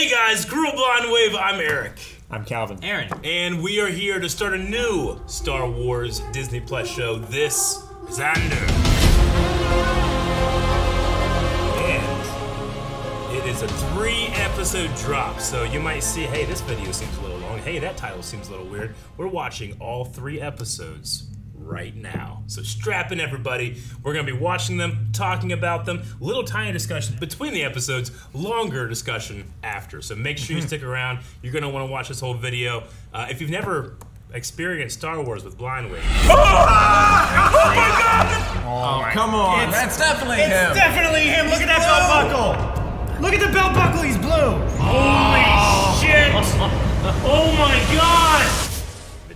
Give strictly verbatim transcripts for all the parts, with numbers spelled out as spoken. Hey guys, Guru Blind Wave, I'm Eric. I'm Calvin. Aaron. And we are here to start a new Star Wars Disney Plus show. This is Andor. And it is a three episode drop, so you might see, hey, this video seems a little long. Hey, that title seems a little weird. We're watching all three episodes right now. So strap in, everybody. We're going to be watching them, talking about them, little tiny discussion between the episodes, longer discussion after. So make sure you stick around. You're going to want to watch this whole video. Uh, if you've never experienced Star Wars with Blind Wave. Oh! Ah! Oh my God! Oh, my come on. It's, That's definitely it's him. It's definitely him. Look at that belt buckle. Look at the belt buckle. He's blue. Holy oh. shit. Oh my God.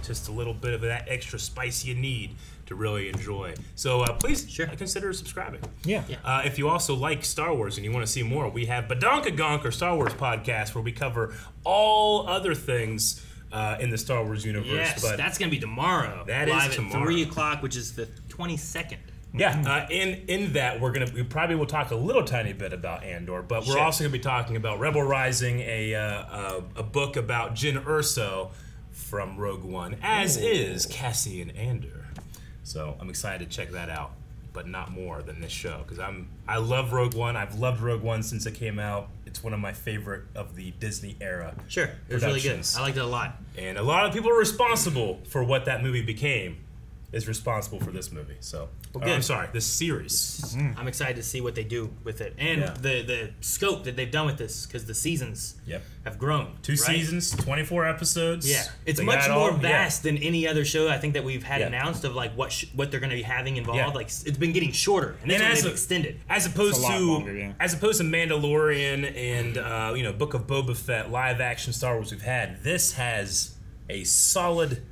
Just a little bit of that extra spice you need to really enjoy. So uh, please sure. consider subscribing. Yeah. yeah. Uh, if you also like Star Wars and you want to see more, we have Badonkadonk, or Star Wars podcast, where we cover all other things uh, in the Star Wars universe. Yes, but that's going to be tomorrow. That live is tomorrow. At three o'clock, which is the twenty-second. Yeah, uh, in in that we're gonna we probably will talk a little tiny bit about Andor, but we're sure. also gonna be talking about Rebel Rising, a uh, a, a book about Jyn Erso from Rogue One, as Ooh. is Cassian Andor. So I'm excited to check that out, but not more than this show, because I'm I love Rogue One. I've loved Rogue One since it came out. It's one of my favorite of the Disney era. Sure, it was really good. I liked it a lot. And a lot of people are responsible for what that movie became. Is responsible for this movie. So well, oh, I'm sorry, this series. Mm. I'm excited to see what they do with it, and yeah. the the scope that they've done with this, because the seasons yep. have grown. Two right? seasons, twenty-four episodes. Yeah, it's they much more all, vast yeah. than any other show I think that we've had yeah. announced of like what sh what they're going to be having involved. Yeah. Like it's been getting shorter, and then they've a, extended as opposed to longer, yeah. as opposed to Mandalorian and uh, you know Book of Boba Fett live action Star Wars we've had. This has a solid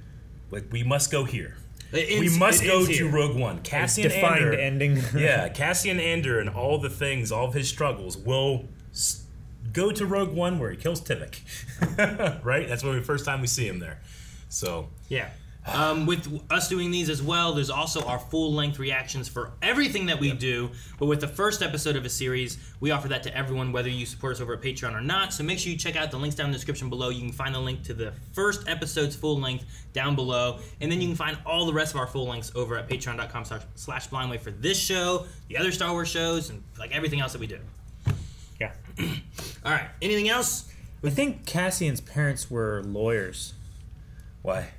like we must go here. Ends, we must go to Rogue One. Cassian Andor. ending. yeah, Cassian Andor and all the things, all of his struggles, will s go to Rogue One where he kills Tivik. Right? That's when the first time we see him there. So yeah. Um, with us doing these as well, there's also our full-length reactions for everything that we yep. do. But with the first episode of a series, we offer that to everyone, whether you support us over at Patreon or not. So make sure you check out the links down in the description below. You can find the link to the first episode's full-length down below. And then you can find all the rest of our full-lengths over at patreon.com slash blindwave for this show, the other Star Wars shows, and like everything else that we do. Yeah. All right. Anything else? I think Cassian's parents were lawyers. Why?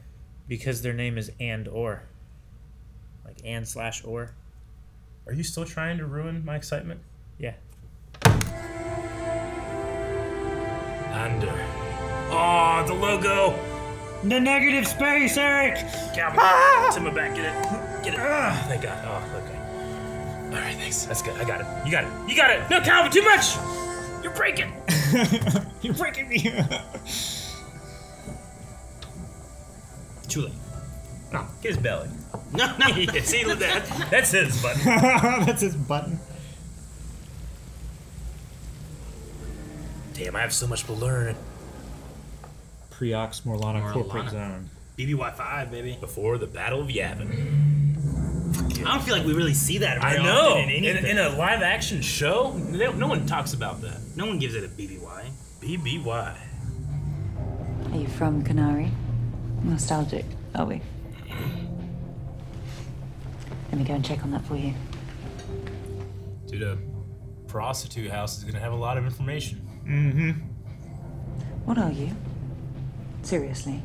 Because their name is Andor. Like and slash or. Are you still trying to ruin my excitement? Yeah. Andor. Oh, the logo! The negative space, Eric! Calvin, ah! Timm back, get it. Get it. Ah, thank God. Oh, okay. Alright, thanks. That's good. I got it. You got it. You got it! No, Calvin, too much! You're breaking! You're breaking me. Too late. No, get his belly. No, no. See, that, that's his button. That's his button. Damn, I have so much to learn. Preox-Morlana Corporate Zone. B B Y five, baby. Before the Battle of Yavin. Yeah. I don't feel like we really see that very I know. Often in, in, in a live-action show, no one talks about that. No one gives it a B B Y. B B Y. Are you from Kenari? Nostalgic, are we? Let me go and check on that for you. Dude, a prostitute house is gonna have a lot of information. Mm-hmm. What are you? Seriously?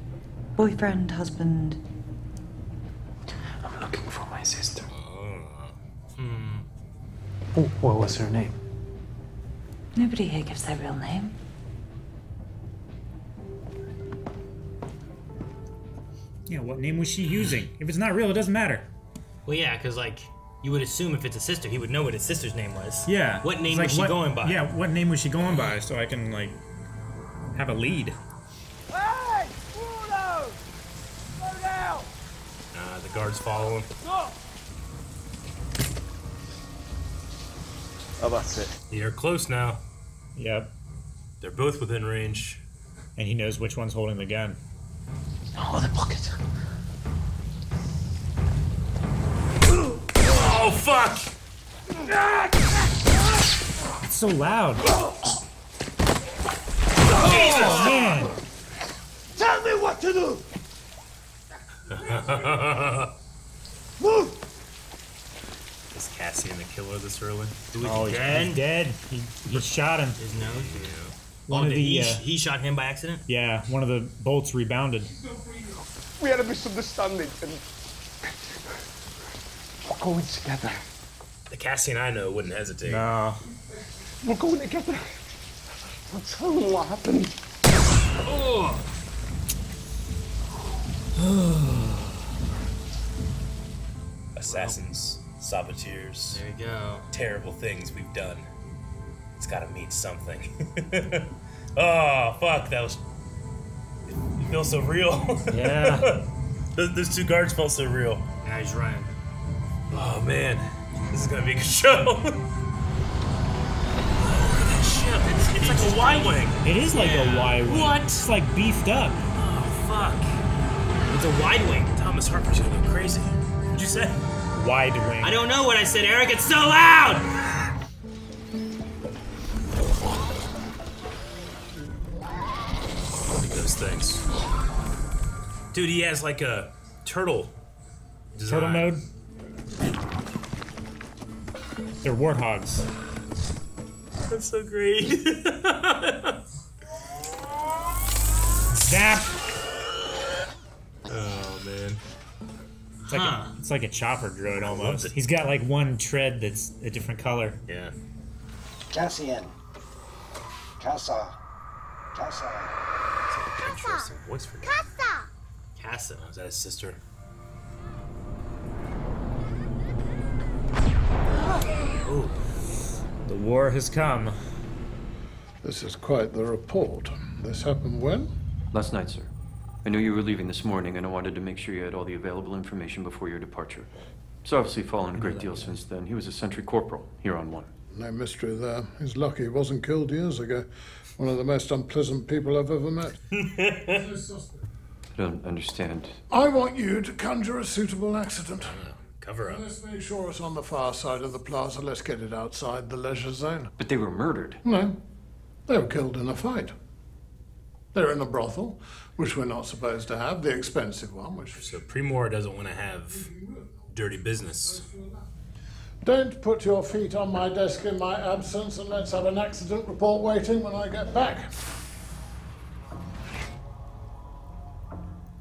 Boyfriend, husband? I'm looking for my sister. Uh, mm. Oh, what was her name? Nobody here gives their real name. Yeah, what name was she using? If it's not real, it doesn't matter. Well, yeah, because, like, you would assume if it's a sister, he would know what his sister's name was. Yeah. What name was she going by? Yeah, what name was she going by so I can, like, have a lead. Hey! Waldo! Slow down! Uh, the guards follow him. Stop! Oh, that's it. They're close now. Yep. They're both within range. And he knows which one's holding the gun. Oh, the pocket. Oh, fuck! It's so loud. what to do! Move! Is Cassian the killer this early? Oh, again? He's dead. He, he shot him. His nose? Yeah. One oh, of the, he, uh, he shot him by accident? Yeah, one of the bolts rebounded. We had a misunderstanding and we're going together. The Cassian I know wouldn't hesitate. No. We're going together. I'll tell them what happened. Oh. Assassins, saboteurs. There you go. Terrible things we've done. It's gotta mean something. Oh, fuck, that was... It feels so real. Yeah. those, those two guards felt so real. Yeah, he's right. Oh, man. This is gonna be a good show. It's, it's like a Y-wing. It is like yeah. a Y-wing. What? It's like beefed up. Oh, fuck. It's a wide wing. Thomas Harper's gonna go crazy. What'd you say? Wide wing. I don't know what I said, Eric. It's so loud! Look at those things. Dude, he has like a turtle design. Turtle mode? They're warthogs. That's so great. Zap! Oh, man. It's like, huh. a, it's like a chopper droid almost. He's got like one tread that's a different color. Yeah. Cassian. Casa. Casa. Casa. Voice for Casa. Casa. Is that his sister? Oh. The war has come. This is quite the report. This happened when? Last night, sir. I knew you were leaving this morning, and I wanted to make sure you had all the available information before your departure. It's obviously fallen a great deal since then. He was a sentry corporal here on one. No mystery there. He's lucky he wasn't killed years ago. One of the most unpleasant people I've ever met. I don't understand. I want you to conjure a suitable accident. Cover up. Let's make sure it's on the far side of the plaza. Let's get it outside the leisure zone. But they were murdered. No. They were killed in a fight. They were in a brothel, which we're not supposed to have. The expensive one, which... So Primor doesn't want to have dirty business. Don't put your feet on my desk in my absence, and let's have an accident report waiting when I get back.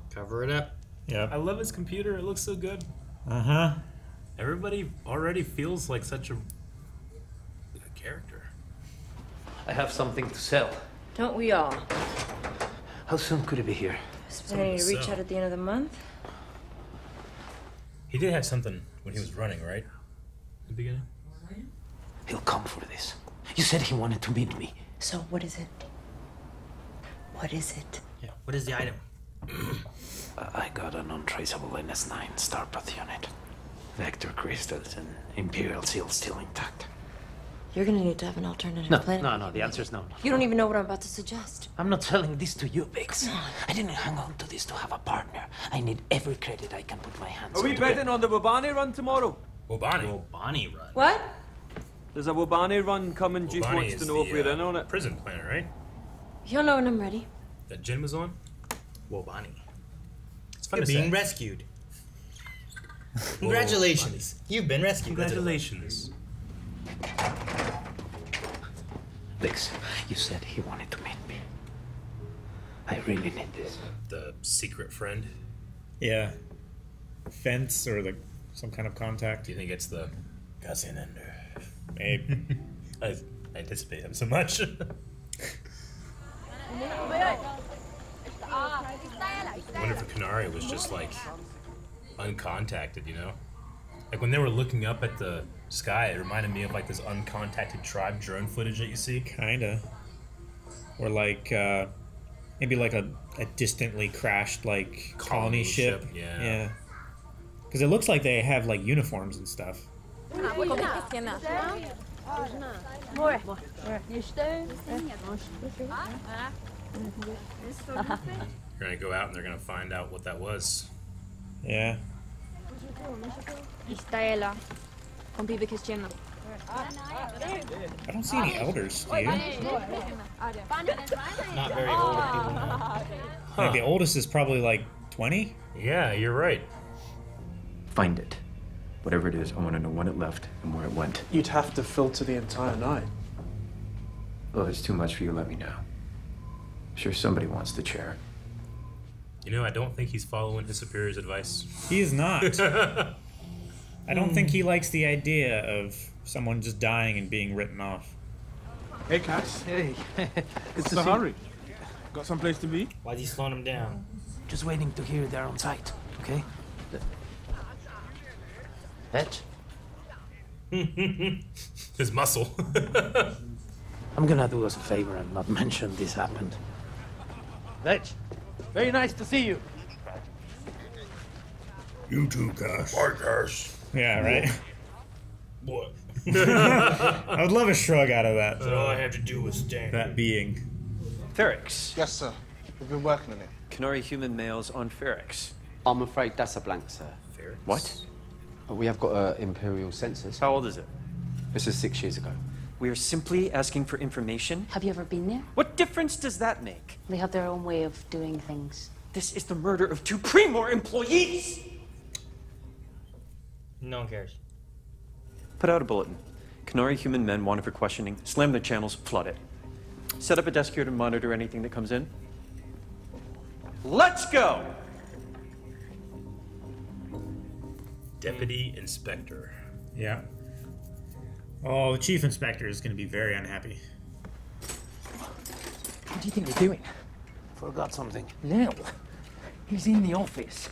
Cover it up. Yeah. I love his computer. It looks so good. Uh-huh. Everybody already feels like such a, a character. I have something to sell. Don't we all? How soon could it be here? Ready to reach out at the end of the month? He did have something when he was running, right? In the beginning? He'll come for this. You said he wanted to meet me. So what is it? What is it? Yeah, what is the item? I got an untraceable N S nine Star Path unit. Vector crystals and Imperial seal still intact. You're gonna need to have an alternative no, planet. No, no, the answer's no. You don't even know what I'm about to suggest. I'm not selling this to you, Bix. I didn't hang on to this to have a partner. I need every credit I can put my hands on. Are we betting on the Wobani run tomorrow? Wobani? Wobani run? What? There's a Wobani run coming. Duke wants to know the, if we're uh, in on it. Prison planet, right? You'll know when I'm ready. That Jin was on? Wobani. You're being rescued. Congratulations. Whoa, you've been rescued. Congratulations. Bix, you said he wanted to meet me. I really need this. The secret friend? Yeah. Fence or the some kind of contact. Do you think it's the Cassian Andor? Maybe. I, I anticipate him so much. I wonder if Kenari was just like uncontacted, you know? Like when they were looking up at the sky, it reminded me of like this uncontacted tribe drone footage that you see. Kinda. Or like uh, maybe like a, a distantly crashed like colony, colony ship. ship. Yeah. Yeah. Because it looks like they have like uniforms and stuff. You're gonna go out and they're gonna find out what that was. Yeah. I don't see any elders, do you? Not very old people now. Huh. Like the oldest is probably like twenty. Yeah, you're right. Find it. Whatever it is, I want to know when it left and where it went. You'd have to filter the entire night. Well, if it's too much for you, let me know. I'm sure somebody wants the chair. You know, I don't think he's following his superior's advice. He is not. I don't mm. think he likes the idea of someone just dying and being written off. Hey, Cass. Hey. It's a hurry. Got someplace to be? Why'd you slow him down? Just waiting to hear they're on site, okay? That? His muscle. I'm gonna do us a favor and not mention this happened. Vetch, very nice to see you. You too, Cass. Bye, Cass. Yeah, right? What? I would love a shrug out of that. But all I had to do was stand. That being. Ferrix. Yes, sir. We've been working on it. Kenari human males on Ferrix. I'm afraid that's a blank, sir. Ferrix? What? We have got an uh, imperial census. How old is it? This is six years ago. We are simply asking for information. Have you ever been there? What difference does that make? They have their own way of doing things. This is the murder of two Primor employees! No one cares. Put out a bulletin. Kenari human men wanted for questioning. Slam their channels, flood it. Set up a desk here to monitor anything that comes in. Let's go! Deputy Inspector. Yeah. Oh, the Chief Inspector is going to be very unhappy. What do you think we're doing? Forgot something. No. He's in the office.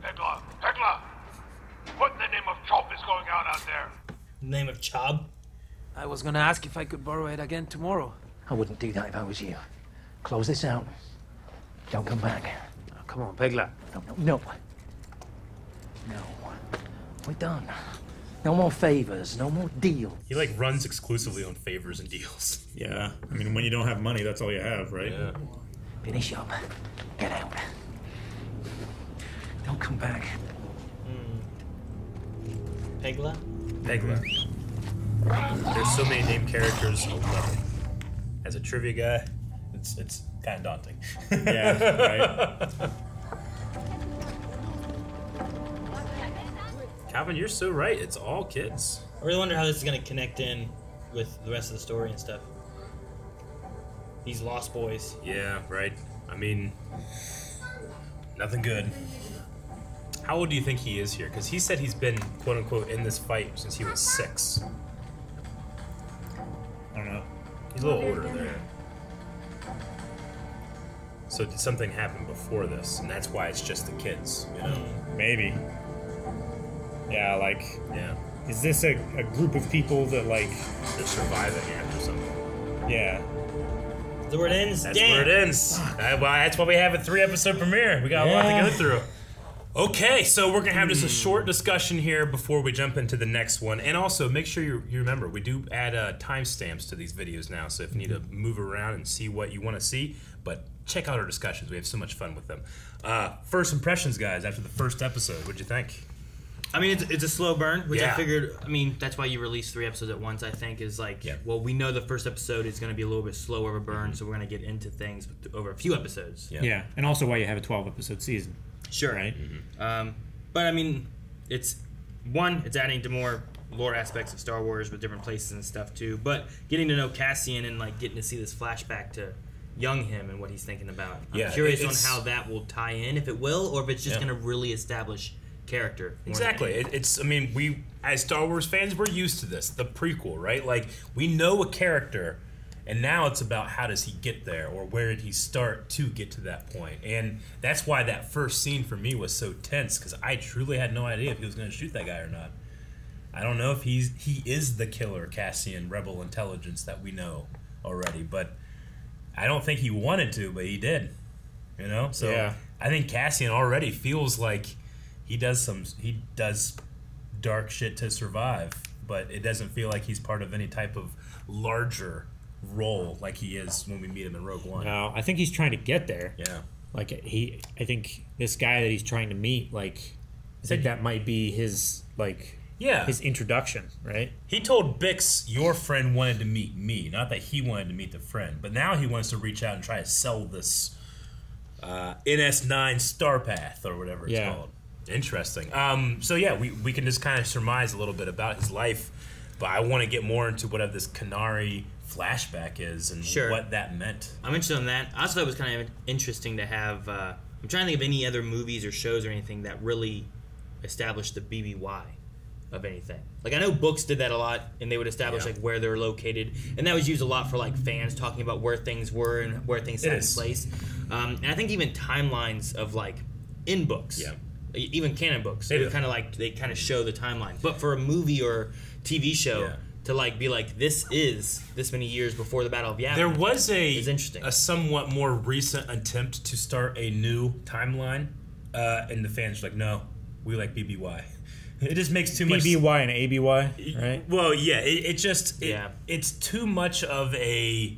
Pegla! Pegla! What in the name of Chob is going on out there? Name of Chob? I was going to ask if I could borrow it again tomorrow. I wouldn't do that if I was you. Close this out. Don't come back. Oh, come on, Pegla. No, no, no. No, we're done. No more favors, no more deals. He like runs exclusively on favors and deals. Yeah, I mean when you don't have money, that's all you have, right? Yeah. Finish up. Get out. Don't come back. Mm. Pegla. Pegla. There's so many named characters. As a trivia guy, it's it's kind of daunting. Yeah. Right. Calvin, you're so right. It's all kids. I really wonder how this is going to connect in with the rest of the story and stuff. These lost boys. Yeah, right. I mean, nothing good. How old do you think he is here? Because he said he's been, quote unquote, in this fight since he was six. I don't know. He's a little older there. So did something happen before this? And that's why it's just the kids, you know? Maybe. Yeah, like, yeah. Is this a, a group of people that, like... They're surviving after something. Yeah. The word ends. That's Damn. where it ends. That, well, that's why we have a three-episode premiere. We got yeah. a lot to go through. Okay, so we're going to have just a short discussion here before we jump into the next one. And also, make sure you, you remember, we do add uh, timestamps to these videos now, so if you need to move around and see what you want to see, but check out our discussions. We have so much fun with them. Uh, first impressions, guys, after the first episode. What'd you think? I mean, it's, it's a slow burn, which yeah. I figured, I mean, that's why you release three episodes at once, I think, is like, yeah. well, we know the first episode is going to be a little bit slower of a burn, mm-hmm. so we're going to get into things over a few episodes. Yeah, yeah. And also why you have a twelve-episode season. Sure. Right? Mm-hmm. um, but, I mean, it's, one, it's adding to more lore aspects of Star Wars with different places and stuff, too, but getting to know Cassian and, like, getting to see this flashback to young him and what he's thinking about. I'm yeah, curious on how that will tie in, if it will, or if it's just yeah. going to really establish... character. Exactly. It, it's, I mean, we, as Star Wars fans, we're used to this, the prequel, right? Like, we know a character, and now it's about how does he get there, or where did he start to get to that point? And that's why that first scene for me was so tense, because I truly had no idea if he was going to shoot that guy or not. I don't know if he's, he is the killer Cassian Rebel Intelligence that we know already, but I don't think he wanted to, but he did, you know? So yeah. I think Cassian already feels like He does some. He does dark shit to survive, but it doesn't feel like he's part of any type of larger role like he is when we meet him in Rogue One. No, I think he's trying to get there. Yeah, like he. I think this guy that he's trying to meet, like, I think that might be his like. Yeah, his introduction, right? He told Bix, "Your friend wanted to meet me, not that he wanted to meet the friend." But now he wants to reach out and try to sell this uh, N S nine Star Path or whatever it's yeah. called. Interesting. Um, so yeah, we, we can just kind of surmise a little bit about his life, but I want to get more into whatever this Kenari flashback is and sure. what that meant. I'm interested in that. I also thought it was kind of interesting to have, uh, I'm trying to think of any other movies or shows or anything that really established the B B Y of anything. Like, I know books did that a lot, and they would establish yeah. like where they're located, and that was used a lot for like fans talking about where things were and where things sat in place. Um, and I think even timelines of like in books. Yeah. Even canon books, they kind of like they kind of show the timeline. But for a movie or T V show yeah. to like be like this is this many years before the Battle of Yavin, there was a is interesting. a somewhat more recent attempt to start a new timeline, uh, and the fans were like, no, we like B B Y. It just makes too much B B Y and A B Y, right? Well, yeah, it, it just it, yeah. it's too much of a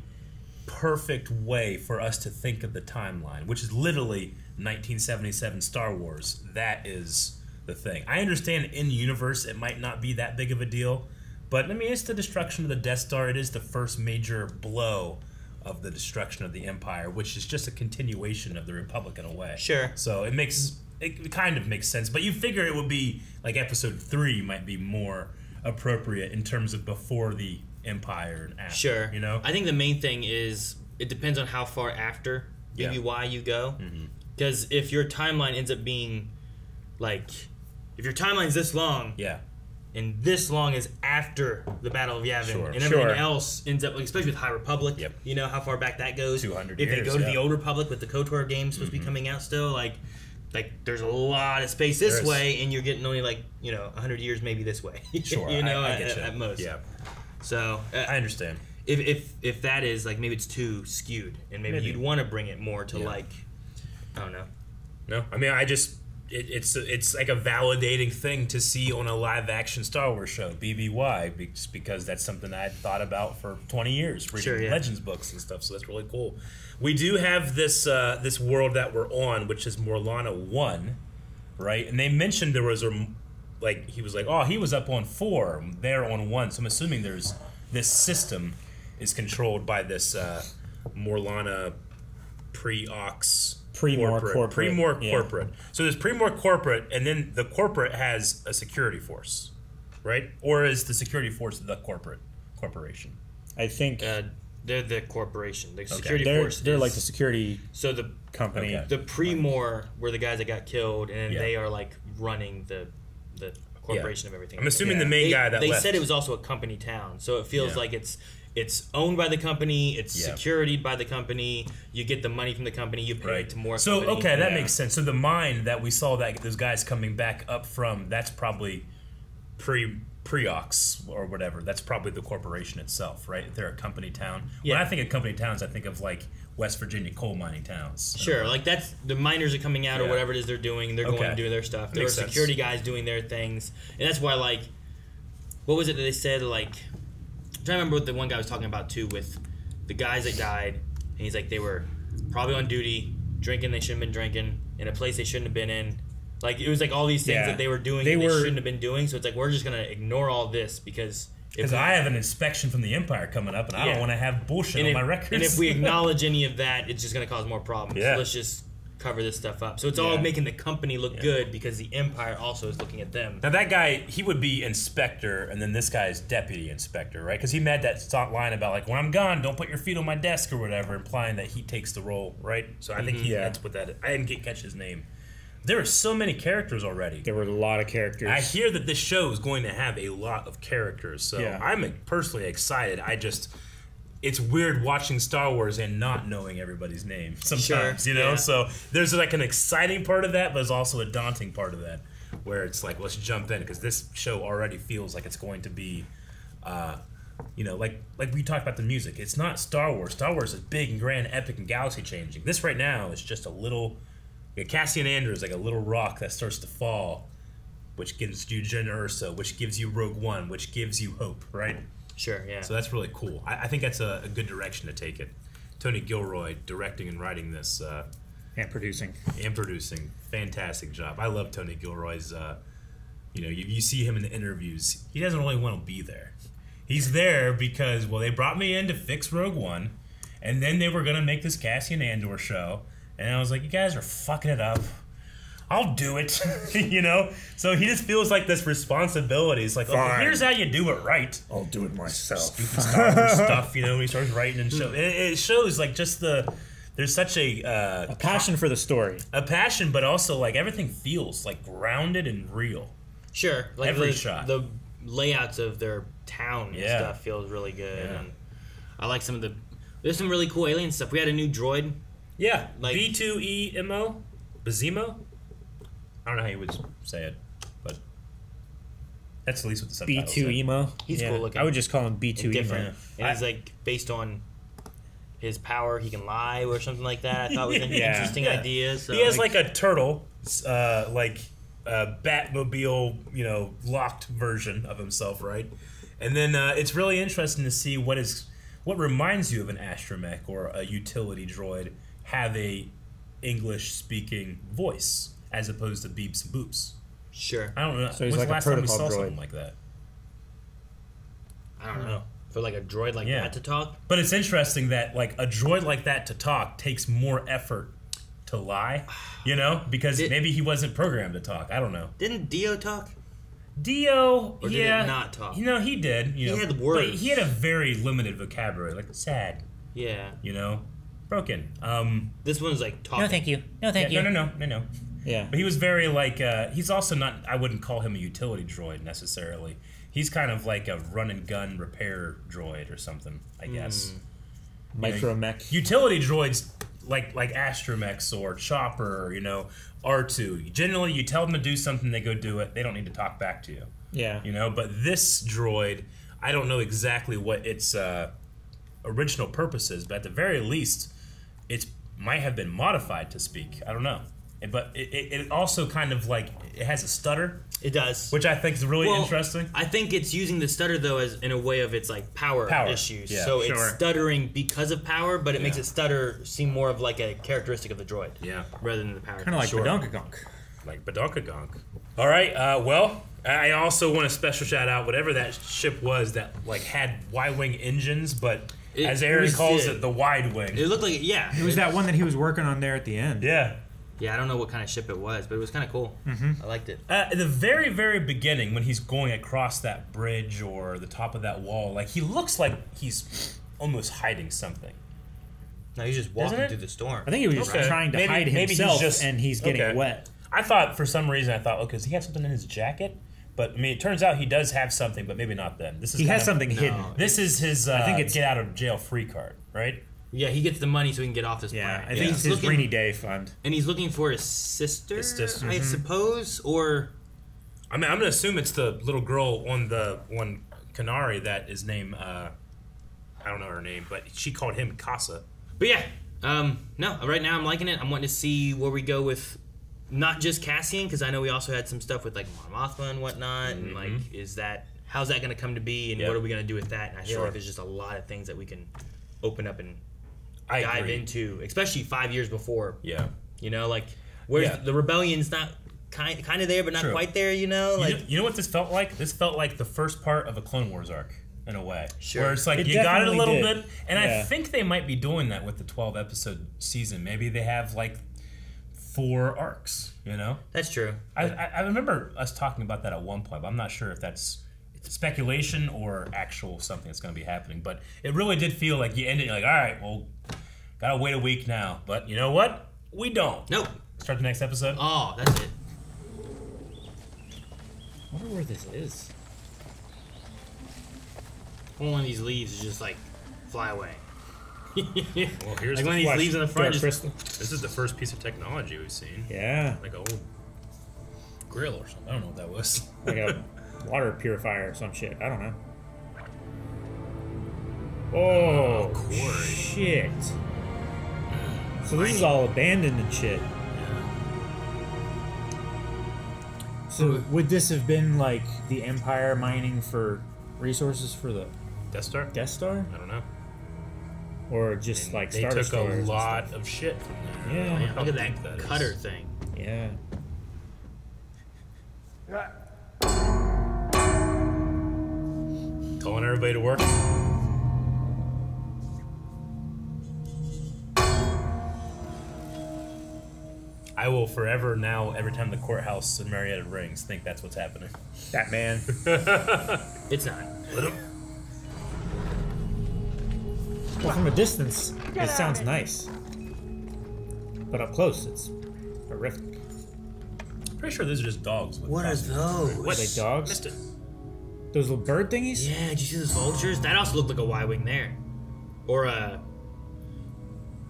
perfect way for us to think of the timeline, which is literally nineteen seventy-seven Star Wars. That is the thing. I understand in universe it might not be that big of a deal, but I mean, it's the destruction of the Death Star. It is the first major blow of the destruction of the Empire, which is just a continuation of the Republic in a way. Sure. So it makes it kind of makes sense, but you figure it would be like Episode Three might be more appropriate in terms of before the Empire and after. Sure. You know, I think the main thing is it depends on how far after yeah. B B Y you go. Mm-hmm. Because if your timeline ends up being, like, if your timeline's this long, yeah, and this long is after the Battle of Yavin, sure, and everything sure. else ends up, like, especially with High Republic, yep. you know how far back that goes. two hundred if years, they go to yeah. the Old Republic with the KOTOR game supposed mm-hmm. to be coming out still, like, like there's a lot of space this there's, way, and you're getting only, like, you know, one hundred years maybe this way. Sure, you know, I, I at, get you. at most. Yeah. So uh, I understand. If, if, if that is, like, maybe it's too skewed, and maybe, maybe. you'd want to bring it more to, yeah. like... I don't know. No, I mean, I just it, it's it's like a validating thing to see on a live action Star Wars show, B B Y, just because that's something I had thought about for twenty years, reading sure, yeah. Legends books and stuff. So that's really cool. We do have this uh, this world that we're on, which is Morlana One, right? And they mentioned there was a like he was like, oh, he was up on four, they're on one. So I'm assuming there's this system is controlled by this uh, Morlana Preox. Pre-more corporate. Pre-more yeah. corporate. So there's pre-more corporate, and then the corporate has a security force, right? Or is the security force the corporate corporation? I think uh, they're the corporation. The okay. security they're, force. They're is, like the security. So the company. Okay. The pre-more were the guys that got killed, and yeah. they are like running the the corporation yeah. of everything. I'm assuming yeah. the main they, guy that they left. said it was also a company town, so it feels yeah. like it's. It's owned by the company. It's yeah. securityed by the company. You get the money from the company. You pay right. it to more. So company. okay, that yeah. makes sense. So the mine that we saw that those guys coming back up from, that's probably pre Preox or whatever. That's probably the corporation itself, right? They're a company town. Yeah. When I think of company towns, I think of like West Virginia coal mining towns. Sure, know. like that's the miners are coming out yeah. or whatever it is they're doing. They're okay. going to do their stuff. There are security guys doing their things, and that's why like, what was it that they said like. I remember what the one guy was talking about too with the guys that died, and he's like they were probably on duty, drinking they shouldn't have been drinking, in a place they shouldn't have been in. Like it was like all these things yeah. that they were doing they, and they were, shouldn't have been doing. So it's like we're just gonna ignore all this because because I have an inspection from the Empire coming up, and I yeah. don't want to have bullshit and on if, my records. And if we acknowledge any of that, it's just gonna cause more problems. Yeah. So let's just cover this stuff up. So it's yeah. all making the company look yeah. good because the Empire also is looking at them. Now that guy, he would be inspector, and then this guy is deputy inspector, right? Because he made that line about like, when I'm gone, don't put your feet on my desk or whatever, implying that he takes the role, right? So I mm-hmm. think he, yeah. that's what that is. I didn't get, catch his name. There are so many characters already. There were a lot of characters. I hear that this show is going to have a lot of characters, so yeah. I'm personally excited. I just... It's weird watching Star Wars and not knowing everybody's name sometimes, sure, you know? Yeah. So there's like an exciting part of that, but there's also a daunting part of that where it's like, let's jump in because this show already feels like it's going to be, uh, you know, like like we talked about the music. It's not Star Wars. Star Wars is big and grand, epic and galaxy changing. This right now is just a little, you know, Cassian Andor is like a little rock that starts to fall, which gives you Jyn Erso, which gives you Rogue One, which gives you hope, right? Sure, yeah. So that's really cool. I, I think that's a, a good direction to take it. Tony Gilroy directing and writing this. Uh, and producing. And producing. Fantastic job. I love Tony Gilroy's, uh, you know, you, you see him in the interviews. He doesn't really want to be there. He's there because, well, they brought me in to fix Rogue One, and then they were going to make this Cassian Andor show, And I was like, you guys are fucking it up. I'll do it, you know? So he just feels like this responsibility. It's like, okay, here's how you do it right. I'll do it myself. Stupid Star Wars stuff, you know, he starts writing and show. It, it shows, like, just the, there's such a... Uh, a passion for the story. A passion, but also, like, everything feels, like, grounded and real. Sure. Like Every the, shot. The layouts of their town and yeah. stuff feels really good. Yeah. And I like some of the... There's some really cool alien stuff. We had a new droid. Yeah, like B two E M O? Bazemo? I don't know how you would say it, but that's at least what the subtitles B two Emo. He's yeah. cool looking. I would just call him B two Emo. Yeah. And I, he's like based on his power, he can lie or something like that. I thought it was an yeah. interesting yeah. idea. So he has like, like a turtle, uh, like a Batmobile, you know, locked version of himself, right? And then uh, it's really interesting to see what is what reminds you of an astromech or a utility droid have a English speaking voice. As opposed to beeps and boops. Sure. I don't know. So he's like a protocol droid. Something like that? I don't know. For like a droid like yeah. that to talk? But it's interesting that like a droid like that to talk takes more effort to lie, you know? Because did, maybe he wasn't programmed to talk. I don't know. Didn't Dio talk? Dio, or did yeah. Did not talk? You know, he did. You he know, had words. But he had a very limited vocabulary, like sad. Yeah. You know? Broken. Um, this one's like talking. No, thank you. No, thank yeah, you. No, no, no, no, no. Yeah. But he was very like, uh, he's also not, I wouldn't call him a utility droid necessarily. He's kind of like a run and gun repair droid or something, I guess. Mm. Micromech. You know, utility droids like like astromechs or chopper, or, you know, R two. Generally, you tell them to do something, they go do it. They don't need to talk back to you. Yeah. You know, but this droid, I don't know exactly what its uh, original purpose is, but at the very least, it might have been modified to speak. I don't know. But it, it also kind of like it has a stutter. It does, which I think is really well, interesting. I think it's using the stutter though as in a way of its like power, power. issues. Yeah, so sure. it's stuttering because of power, but it yeah. makes it stutter seem more of like a characteristic of the droid. Yeah, rather than the power. Kind of like sure. Badonkagunk. Like Badonkagunk. All right. Uh, well, I also want a special shout out whatever that ship was that like had Y-wing engines, but. It, as Aaron calls it, it, the wide wing. It looked like yeah. It was it, that one that he was working on there at the end. Yeah. Yeah, I don't know what kind of ship it was, but it was kind of cool. Mm-hmm. I liked it. Uh, at the very, very beginning, when he's going across that bridge or the top of that wall, like he looks like he's almost hiding something. No, he's just walking through the storm. I think he was just okay. trying to maybe, hide himself, he's just, and he's getting okay. wet. I thought, for some reason, I thought, okay, does he have something in his jacket? But, I mean, it turns out he does have something, but maybe not then. This is he has of, something no, hidden. This is his uh, I think it's, get-out-of-jail-free card, right? Yeah, he gets the money so he can get off this yeah, planet. I think yeah. it's his looking, rainy day fund. And he's looking for his sister, his sister. I mm-hmm. suppose, or... I mean, I'm going to assume it's the little girl on the on Kenari that is named, uh, I don't know her name, but she called him Casa. But yeah, um, no, right now I'm liking it. I'm wanting to see where we go with not just Cassian, because I know we also had some stuff with like Mon Mothma and whatnot, mm-hmm. and like, is that, how's that going to come to be, and yep. what are we going to do with that? And I feel sure. like there's just a lot of things that we can open up and... I dive agree. into, especially five years before. Yeah, you know, like where yeah. the rebellion's not kind kind of there, but not True. quite there. You know, like you know, you know what this felt like. This felt like the first part of a Clone Wars arc in a way, sure. where it's like it you got it a little did. bit, and yeah. I think they might be doing that with the twelve episode season. Maybe they have like four arcs. You know, that's true. I I, I remember us talking about that at one point, but I'm not sure if that's speculation or actual something that's going to be happening, but it really did feel like you ended. You're like, all right, well, gotta wait a week now, but you know what? We don't. Nope. Start the next episode. Oh, that's it. I wonder where this is. One of these leaves is just like fly away. Well, here's like the one of these leaves on the front. Just, this is the first piece of technology we've seen. Yeah, like an old grill or something. I don't know what that was. Like a water purifier or some shit. I don't know. Oh, oh shit. So this is all abandoned and shit. Yeah. So would this have been like the Empire mining for resources for the Death Star? Death Star? I don't know. Or just and like Star Destroyers. They took a lot of shit from there. Yeah. Man, look at that, that cutter is. thing. Yeah. Yeah. Calling everybody to work. I will forever now, every time the courthouse in Marietta rings, think that's what's happening. Batman. It's not. Well, from a distance, it sounds nice. But up close, it's horrific. Pretty sure those are just dogs. What are those? What? Are they dogs? Missed it. Those little bird thingies? Yeah, did you see those vultures? That also looked like a Y-Wing there. Or a...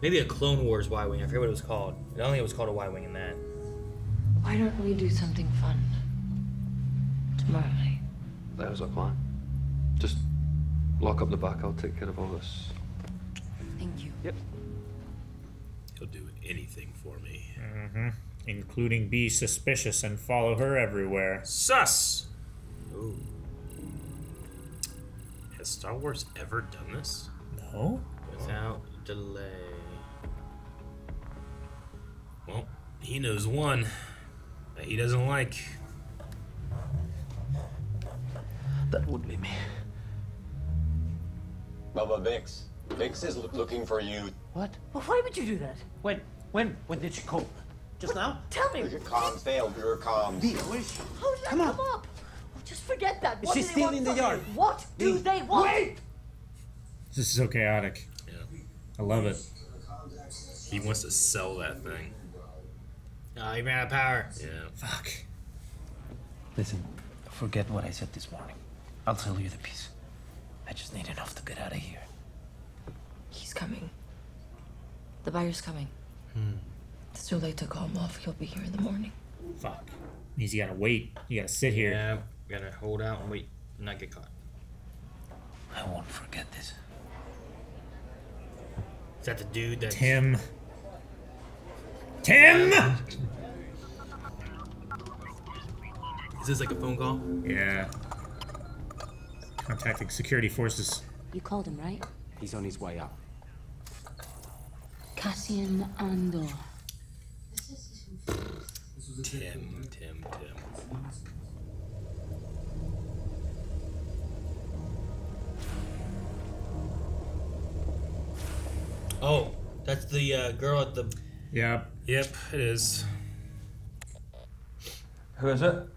Maybe a Clone Wars Y-Wing. I forget what it was called. I don't think it was called a Y-Wing in that. Why don't we do something fun tomorrow night? That was our plan. Just lock up the back. I'll take care of all this. Thank you. Yep. He'll do anything for me. Mm-hmm. Including be suspicious and follow her everywhere. Sus! Ooh. Has Star Wars ever done this? No. Without delay. Well, he knows one that he doesn't like. That would be me. Bubba Bix. Bix is looking for you. What? Well, why would you do that? When? When? When did she call? Just what? Now? Tell me. Your comms failed. Your comms. Be wish. How did that come, come up? Oh, just forget that. What She's do they still want in the yard. Me? What do Please. They want? Wait! This is so chaotic. Yeah. I love it. He wants to sell that thing. Oh, he ran out of power. Yeah. Fuck. Listen, forget what I said this morning. I'll tell you the piece. I just need enough to get out of here. He's coming. The buyer's coming. Hmm. It's too late to call him off. He'll be here in the morning. Fuck. Means you gotta wait. You gotta sit here. Yeah, we gotta hold out and wait and not get caught. I won't forget this. Is that the dude that Timm? Timm! Is this like a phone call? Yeah. Contacting security forces. You called him, right? He's on his way up. Cassian Andor. Timm, Timm, Timm. Oh, that's the uh, girl at the... Yeah. Yep, it is. Who is it?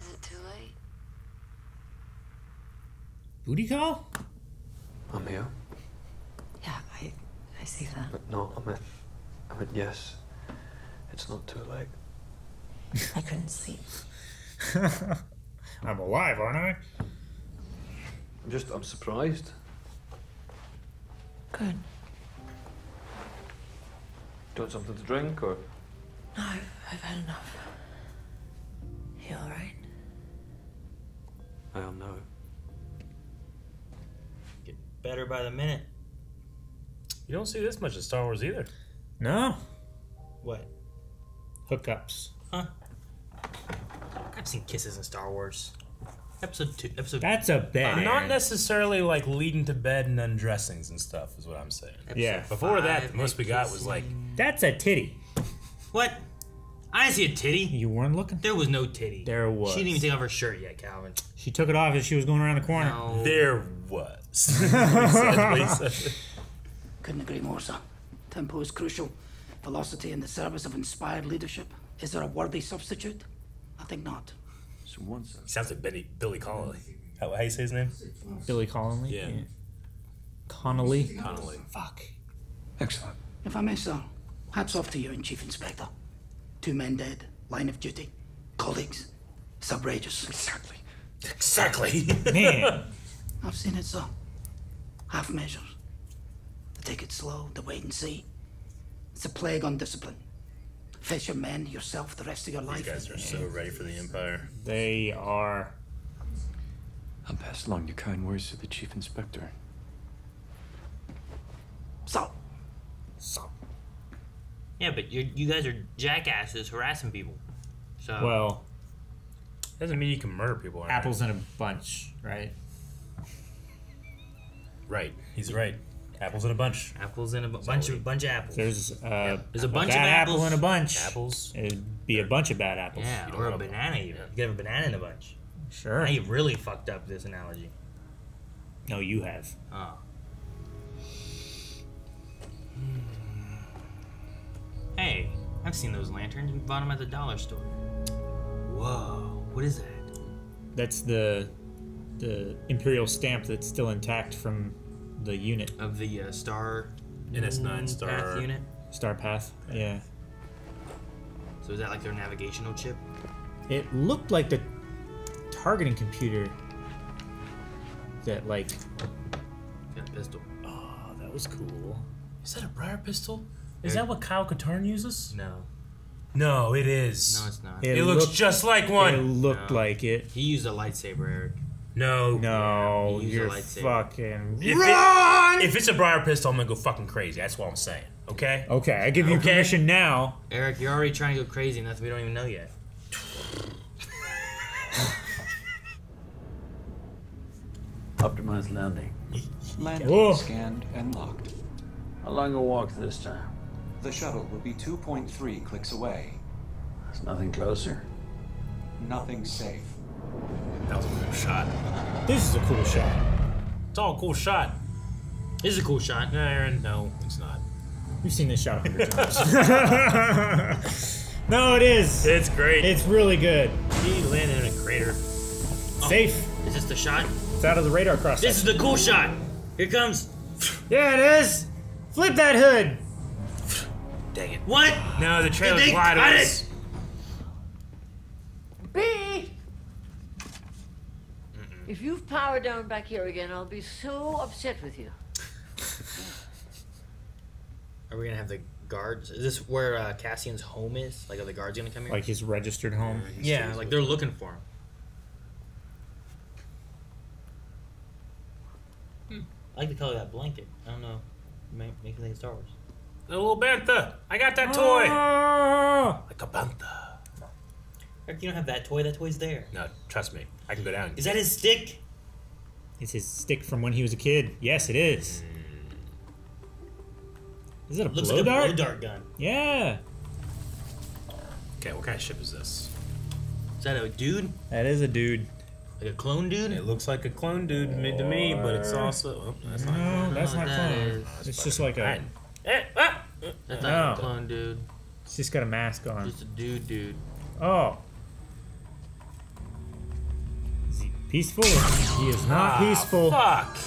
Is it too late? Booty call? I'm here. Yeah, I I see that. But no, I meant, I meant yes. It's not too late. I couldn't sleep. I'm alive, aren't I? I'm just, I'm surprised. Good. Do you want something to drink, or? No, I've, I've had enough. You all right? I don't know. Get better by the minute. You don't see this much of Star Wars either. No. What? Hookups. Huh? I've seen kisses in Star Wars. Episode two. Episode That's a bed. Uh, not necessarily like leading to bed and undressings and stuff is what I'm saying. Episode yeah. Before five, that, the most we got was like... That's a titty. What? I didn't see a titty. You weren't looking? There was no titty. There was. She didn't even take off her shirt yet, Calvin. She took it off as she was going around the corner. No. There was. said, Couldn't agree more, sir. Tempo is crucial. Velocity in the service of inspired leadership. Is there a worthy substitute? I think not. He sounds like Benny, Billy Connolly. How, how do you say his name? Billy Connolly? Yeah. yeah. Connolly? Connolly. Fuck. Excellent. If I may, sir, hats off to you and Chief Inspector. Two men dead, line of duty, colleagues, subrageous. Exactly. Exactly. Man. I've seen it, sir. Half measures. They take it slow, they wait and see. It's a plague on discipline. Fishermen, yourself, the rest of your life. These guys are so ready for the Empire. They are. I'll pass along your kind words to the Chief Inspector. So. So. Yeah, but you're, you guys are jackasses harassing people. So. Well. Doesn't mean you can murder people. Apples in a bunch, right? Right. He's right. Apples in a bunch. Apples in a bu bunch of bunch of apples. There's, uh, yeah. There's a bunch bad of apples. Apple in a bunch. Apples. It'd be a bunch of bad apples. Yeah, you don't or a banana even. Yeah. You could have a banana in a bunch. Sure. Now you've really fucked up this analogy. No, you have. Oh. Hey, I I've seen those lanterns. We bought them at the dollar store. Whoa, what is that? That's the the Imperial stamp that's still intact from the unit. Of the uh, Star... N S nine Star... Path unit? Star Path, Path, yeah. So is that like their navigational chip? It looked like the targeting computer that like... Got a pistol. Oh, that was cool. Is that a Bryar Pistol? Is that what Kyle Katarn uses? No. No, it is. No, it's not. It, it looks looked, just like one. It looked no. like it. He used a lightsaber, Eric. No. No, yeah, you're fucking if wrong! It, if it's a Bryar Pistol, I'm gonna go fucking crazy. That's what I'm saying. Okay? Okay, I give you okay. permission now. Eric, you're already trying to go crazy, and that's what we don't even know yet. Optimized landing. Landing oh. scanned and locked. How long a walk this time? The shuttle will be two point three clicks away. There's nothing closer. Nothing safe. That was a cool shot. This is a cool shot. It's all a cool shot. This is a cool shot. No, Aaron, no, it's not. We've seen this shot a hundred times. No, it is. It's great. It's really good. He landed in a crater. Oh, safe. Is this the shot? It's out of the radar cross. This is the cool shot. Here it comes. Yeah, it is. Flip that hood! Dang it. What? No, the trailer's wide open. B! If you've powered down back here again, I'll be so upset with you. Are we gonna have the guards? Is this where uh, Cassian's home is? Like, are the guards gonna come here? Like his registered home? Yeah, yeah, like they're looking for him. Hmm. I like the color of that blanket. I don't know. Make me think Star Wars. Little Bantha! I got that toy! Ah! Like a Bantha. Eric, you don't have that toy. That toy's there. No, trust me. I can go down. Is that his stick? It's his stick from when he was a kid. Yes, it is. Mm. Is it a blow dart? Looks like a blow dart gun. Yeah. Okay, what kind of ship is this? Is that a dude? That is a dude. Like a clone dude? It looks like a clone dude or... to me, but it's also... Oh, that's no, not that's not that clone. Is... It's, it's just like a... Eh, ah! That's no. not a clone dude. It's just got a mask on. Just a dude dude. Oh. Is he peaceful? He is not ah, peaceful. Fuck.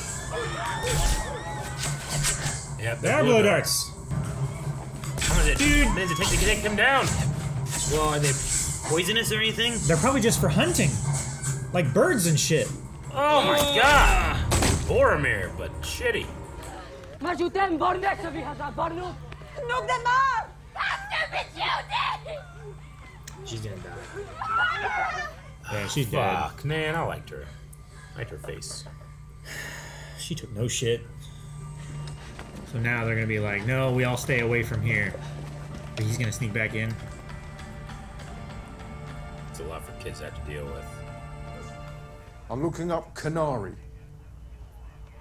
Yep, they are blow darts. How does it, dude. Does it take to take them down? Well, are they poisonous or anything? They're probably just for hunting. Like birds and shit. Oh my god! Boromir, but shitty. Shoot them all! She's gonna die. Yeah, she's dead. Fuck, man, I liked her. I liked her face. She took no shit. So now they're gonna be like, no, we all stay away from here. But he's gonna sneak back in. It's a lot for kids to have to deal with. I'm looking up Kenari.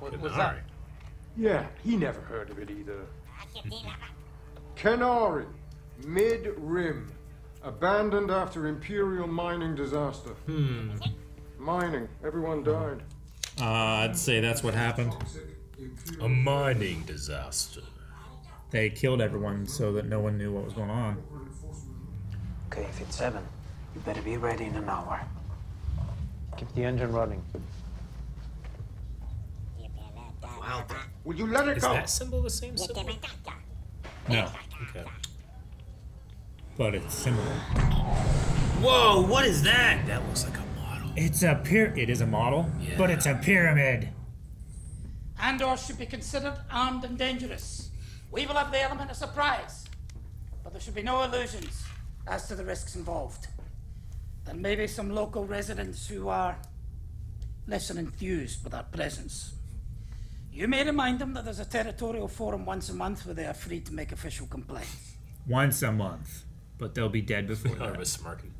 What was that? Yeah, he never heard of it either. Kenari, mid-rim, abandoned after Imperial mining disaster. Hmm. Mining, everyone died. Uh, I'd say that's what happened. A mining disaster. They killed everyone so that no one knew what was going on. Okay, if it's seven, you better be ready in an hour. Keep the engine running. Wow. Will you let it go? Is that symbol the same symbol? No. Okay. But it's similar. Whoa, what is that? That looks like a model. It's a pyramid. It is a model, yeah. But it's a pyramid. Andor should be considered armed and dangerous. We will have the element of surprise, but there should be no illusions as to the risks involved. There may be some local residents who are less than enthused with our presence. You may remind them that there's a territorial forum once a month where they are free to make official complaints. Once a month, but they'll be dead before that. I was smirking.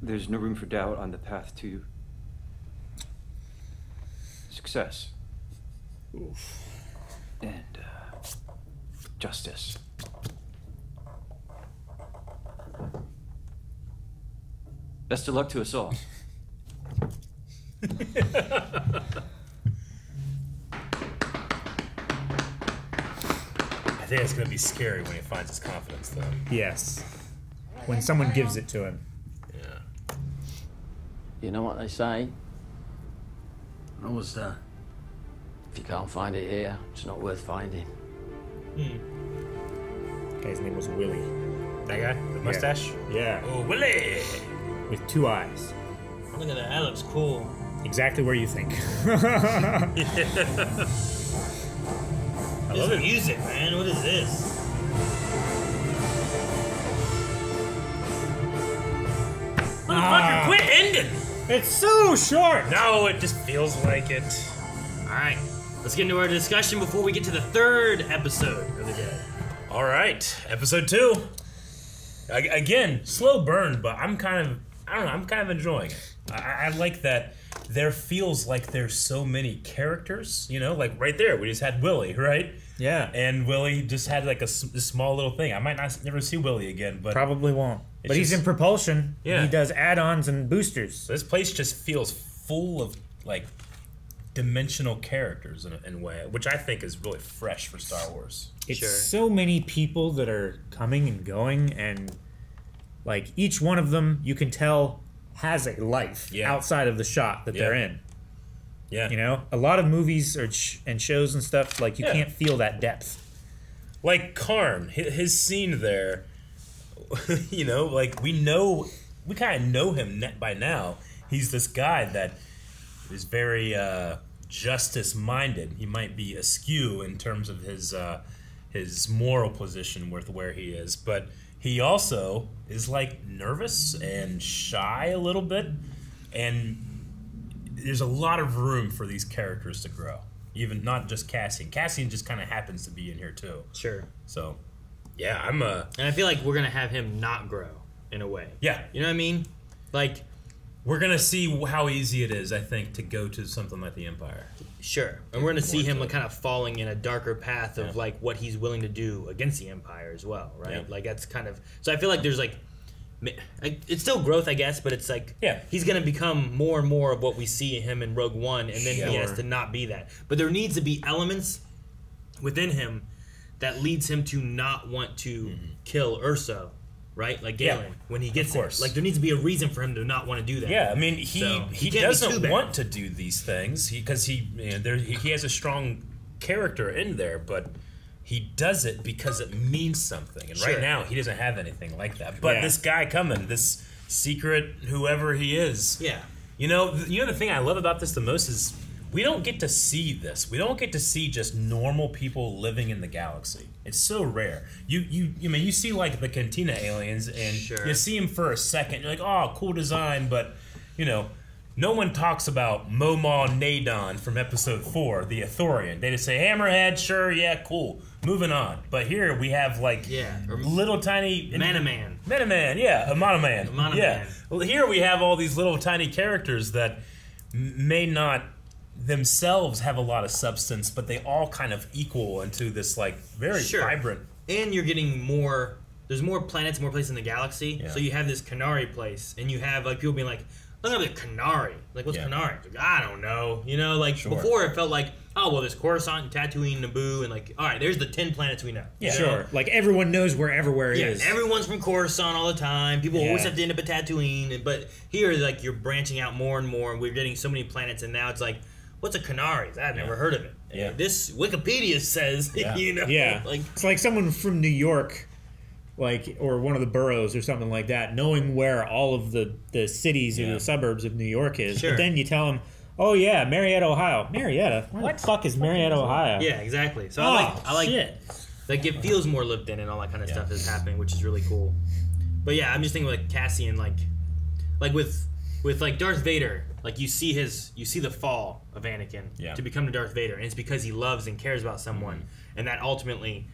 There's no room for doubt on the path to success. Oof. And uh, justice. Best of luck to us all. I I think it's going to be scary when he finds his confidence, though. Yes. When someone gives it to him. Yeah. You know what they say? I was, uh, if you can't find it here, it's not worth finding. Hmm. Okay, his name was Willy. That guy? The mustache? Yeah. yeah. Oh, Willy! With two eyes. Look at that. That looks cool. Exactly where you think. Yeah. I love the music, man. What is this? Ah, motherfucker, quit ending! It's so short! No, it just feels like it. Alright, let's get into our discussion before we get to the third episode of the day. Alright, episode two. I again, slow burn, but I'm kind of, I don't know, I'm kind of enjoying it. I, I like that. There feels like there's so many characters, you know, like right there. We just had Willy, right? Yeah. And Willy just had like a, s a small little thing. I might not never see Willy again, but probably won't. But just, he's in propulsion. Yeah. He does add-ons and boosters. This place just feels full of like dimensional characters in a, in a way, which I think is really fresh for Star Wars. It's sure. so many people that are coming and going, and like each one of them, you can tell. Has a life yeah. outside of the shot that yeah. they're in. Yeah, you know, a lot of movies or sh and shows and stuff like you yeah. can't feel that depth. Like Karn, his, his scene there. You know, like we know, we kind of know him by now. He's this guy that is very uh, justice-minded. He might be askew in terms of his uh, his moral position with where he is, but. He also is like nervous and shy a little bit, and there's a lot of room for these characters to grow. Even not just Cassian. Cassian just kind of happens to be in here too. Sure. So, yeah, I'm a. And I feel like we're gonna have him not grow in a way. Yeah. You know what I mean? Like, we're gonna see how easy it is, I think, to go to something like the Empire. Sure. And we're gonna see him like kind of falling in a darker path of yeah. like what he's willing to do against the Empire as well, right? Yeah. Like that's kind of so I feel like there's like it's still growth, I guess, but it's like yeah. he's gonna become more and more of what we see him in Rogue One, and then sure. he has to not be that. But there needs to be elements within him that leads him to not want to mm-hmm. kill Urso. Right, like Galen, yeah, when he gets it, like there needs to be a reason for him to not want to do that. Yeah, I mean he so, he, he doesn't want to do these things because he he, you know, there, he he has a strong character in there, but he does it because it means something. And sure. right now he doesn't have anything like that. But yeah. this guy coming, this secret whoever he is, yeah, you know, you know the thing I love about this the most is we don't get to see this. We don't get to see just normal people living in the galaxy. It's so rare. You you you I mean you see like the Cantina aliens and sure. you see them for a second. You're like, oh, cool design, but you know, no one talks about Momaw Nadon from Episode Four, the Ithorian. They just say Hammerhead, sure, yeah, cool, moving on. But here we have like yeah. little tiny Manaman, Manaman, yeah, a Monoman, Monoman. Yeah. Well, here we have all these little tiny characters that may not. Themselves have a lot of substance, but they all kind of equal into this like very sure. vibrant. And you're getting more. There's more planets, more places in the galaxy. Yeah. So you have this Kenari place, and you have like people being like, "Look at the Kenari." Like, what's yeah. Kenari? Like, I don't know. You know, like sure. before it felt like, oh well, there's Coruscant, and Tatooine, Naboo, and like, all right, there's the ten planets we know. Yeah, sure. Know? Like everyone knows where everywhere yeah, is. Everyone's from Coruscant all the time. People yeah. always have to end up at Tatooine, but here, like, you're branching out more and more, and we're getting so many planets, and now it's like. What's a Canaries? I've never yeah. heard of it. Yeah. This Wikipedia says, yeah. you know, yeah. like it's like someone from New York, like or one of the boroughs or something like that, knowing where all of the the cities yeah. or the suburbs of New York is. Sure. But then you tell them, oh yeah, Marietta, Ohio. Marietta? Where what the fuck is Marietta, Ohio? Yeah, exactly. So oh, I like, I like, shit. like it feels more lived in, and all that kind of yeah. stuff is happening, which is really cool. But yeah, I'm just thinking like Cassian, like, like with with like Darth Vader. Like you see his, you see the fall of Anakin yeah. to become the Darth Vader, and it's because he loves and cares about someone, mm-hmm. and that ultimately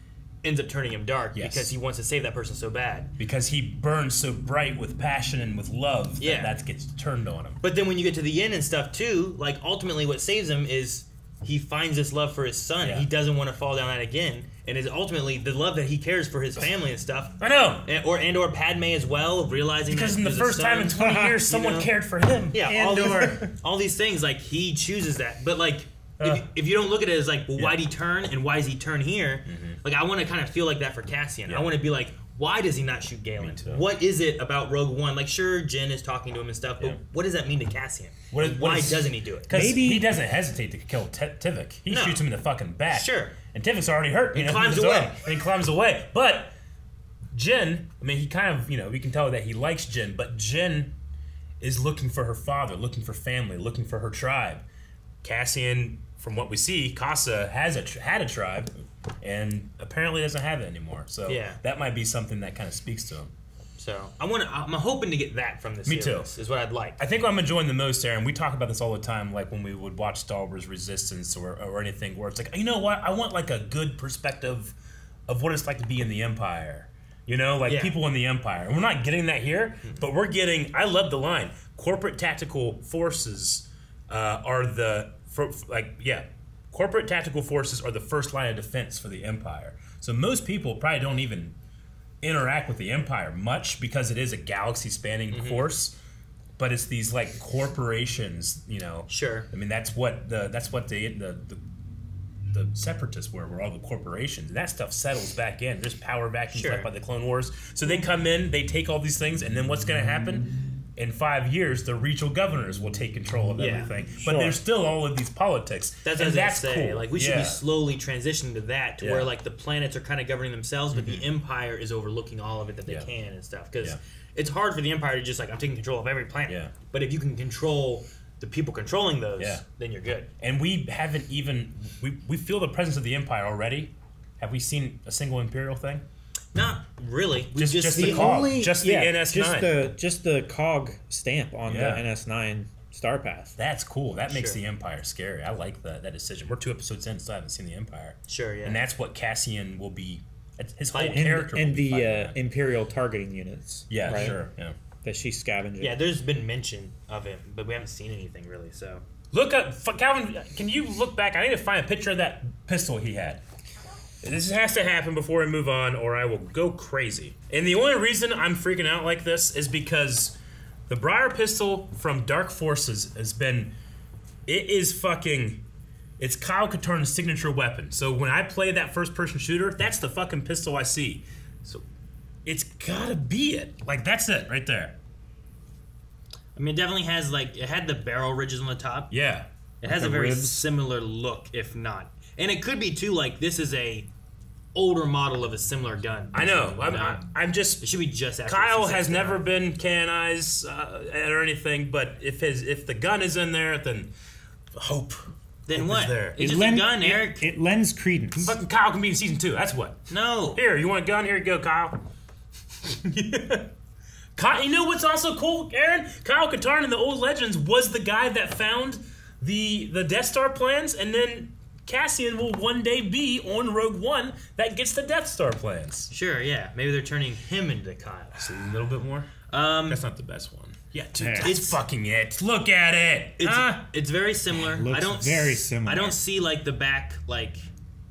ends up turning him dark yes. because he wants to save that person so bad. Because he burns so bright with passion and with love that yeah. that gets turned on him. But then when you get to the end and stuff too, like ultimately what saves him is he finds this love for his son. Yeah. He doesn't want to fall down that again, and is ultimately the love that he cares for his family and stuff. I know, and, or and or Padme as well, realizing because that in the first son, time in twenty years, someone you know? cared for him. Yeah, Andor. all these, all these things like he chooses that, but like uh, if, if you don't look at it as like, well, yeah. why'd he turn and why does he turn here? Mm-hmm. Like, I want to kind of feel like that for Cassian. Yeah. I want to be like, why does he not shoot Galen? What is it about Rogue One? Like, sure, Jyn is talking to him and stuff, but yeah. what does that mean to Cassian? What is, what why is, doesn't he do it? Because he doesn't hesitate to kill Tivik. He no. shoots him in the fucking back. Sure. And Tivik's already hurt. He climbs away. Arm, and he climbs away. But Jyn, I mean, he kind of, you know, we can tell that he likes Jyn, but Jyn is looking for her father, looking for family, looking for her tribe. Cassian, from what we see, Casa has a, had a tribe, and apparently doesn't have it anymore. So yeah. that might be something that kind of speaks to him. So I want to. I'm hoping to get that from this. Me series, too. Is what I'd like. I think what I'm enjoying the most, Aaron. We talk about this all the time, like when we would watch Star Wars Resistance or or anything, where it's like, you know what? I want like a good perspective of what it's like to be in the Empire. You know, like yeah. people in the Empire. And we're not getting that here, mm-hmm. but we're getting. I love the line. Corporate tactical forces uh, are the for, like yeah. Corporate tactical forces are the first line of defense for the Empire. So most people probably don't even interact with the Empire much because it is a galaxy-spanning mm-hmm. force. But it's these like corporations, you know. Sure. I mean, that's what the that's what the the, the, the separatists were, were all the corporations, and that stuff settles back in. There's power vacuums sure. left by the Clone Wars. So they come in, they take all these things, and then what's going to happen? In five years, the regional governors will take control of yeah, everything. Sure. But there's still all of these politics. That's and what I was that's say. Cool. Like, we should yeah. be slowly transitioning to that, to yeah. where like the planets are kind of governing themselves, but mm-hmm. the Empire is overlooking all of it that they yeah. can and stuff. Because yeah. it's hard for the Empire to just like, I'm taking control of every planet. Yeah. But if you can control the people controlling those, yeah. then you're good. And we haven't even we we feel the presence of the Empire already. Have we seen a single Imperial thing? Not really. We just, just, just the, the cog. Only, just the yeah, N S nine. Just the, just the cog stamp on yeah. the N S nine Star Path. That's cool. That makes sure. the Empire scary. I like that that decision. We're two episodes in, so I haven't seen the Empire. Sure, yeah. And that's what Cassian will be. His whole and, character. And will be the uh, Imperial targeting units. Yeah, right? sure. Yeah. That she's scavenging. Yeah, there's been mention of him, but we haven't seen anything really. So look up, Calvin. Can you look back? I need to find a picture of that pistol he had. This has to happen before we move on, or I will go crazy. And the only reason I'm freaking out like this is because the Bryar Pistol from Dark Forces has been... It is fucking... It's Kyle Katarn's signature weapon. So when I play that first-person shooter, that's the fucking pistol I see. So it's gotta be it. Like, that's it right there. I mean, it definitely has, like... It had the barrel ridges on the top. Yeah. It has a very ribs. Similar look, if not... And it could be, too, like, this is a older model of a similar gun. I know. I'm, I'm, I'm just... It should be just... Kyle has never been canonized uh, or anything, but if his if the gun is in there, then hope. Then what? It's just a gun, Eric. It lends credence. Fucking Kyle can be in Season two. That's what. No. Here, you want a gun? Here you go, Kyle. yeah. Kyle. You know what's also cool, Aaron? Kyle Katarn in the old Legends was the guy that found the the Death Star plans, and then... Cassian will one day be on Rogue One that gets the Death Star plans. Sure, yeah. Maybe they're turning him into Kyle. So a little bit more? Um, That's not the best one. Yeah, dude, yeah. That's fucking it. Look at it. It's, ah. it's very similar. It looks I don't very similar. I don't see, like, the back, like...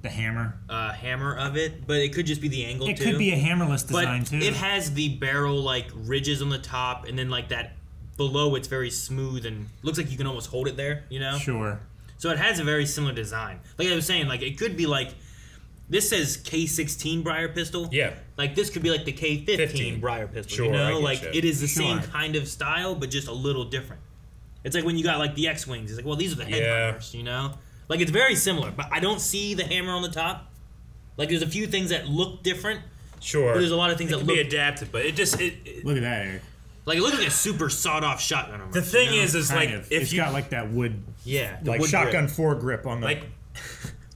The hammer. Uh, hammer of it, but it could just be the angle, it too. It could be a hammerless design, but too. It has the barrel, like, ridges on the top, and then, like, that below it's very smooth and looks like you can almost hold it there, you know? Sure. So it has a very similar design. Like I was saying, like it could be like, this says K sixteen Bryar Pistol. Yeah. Like this could be like the K fifteen Bryar Pistol. Sure, you know, like it. it is the sure. same kind of style, but just a little different. It's like when you got like the X-Wings. It's like, well, these are the head yeah. hammers, you know? Like it's very similar, but I don't see the hammer on the top. Like there's a few things that look different. Sure. But there's a lot of things it that can look... be adapted, but it just... It, it, look at that, Eric. Like it looks like a super sawed-off shotgun. Armor, the thing you know? is, is kind like of. if it's you got like that wood, yeah, like wood shotgun grip. foregrip on the. Like,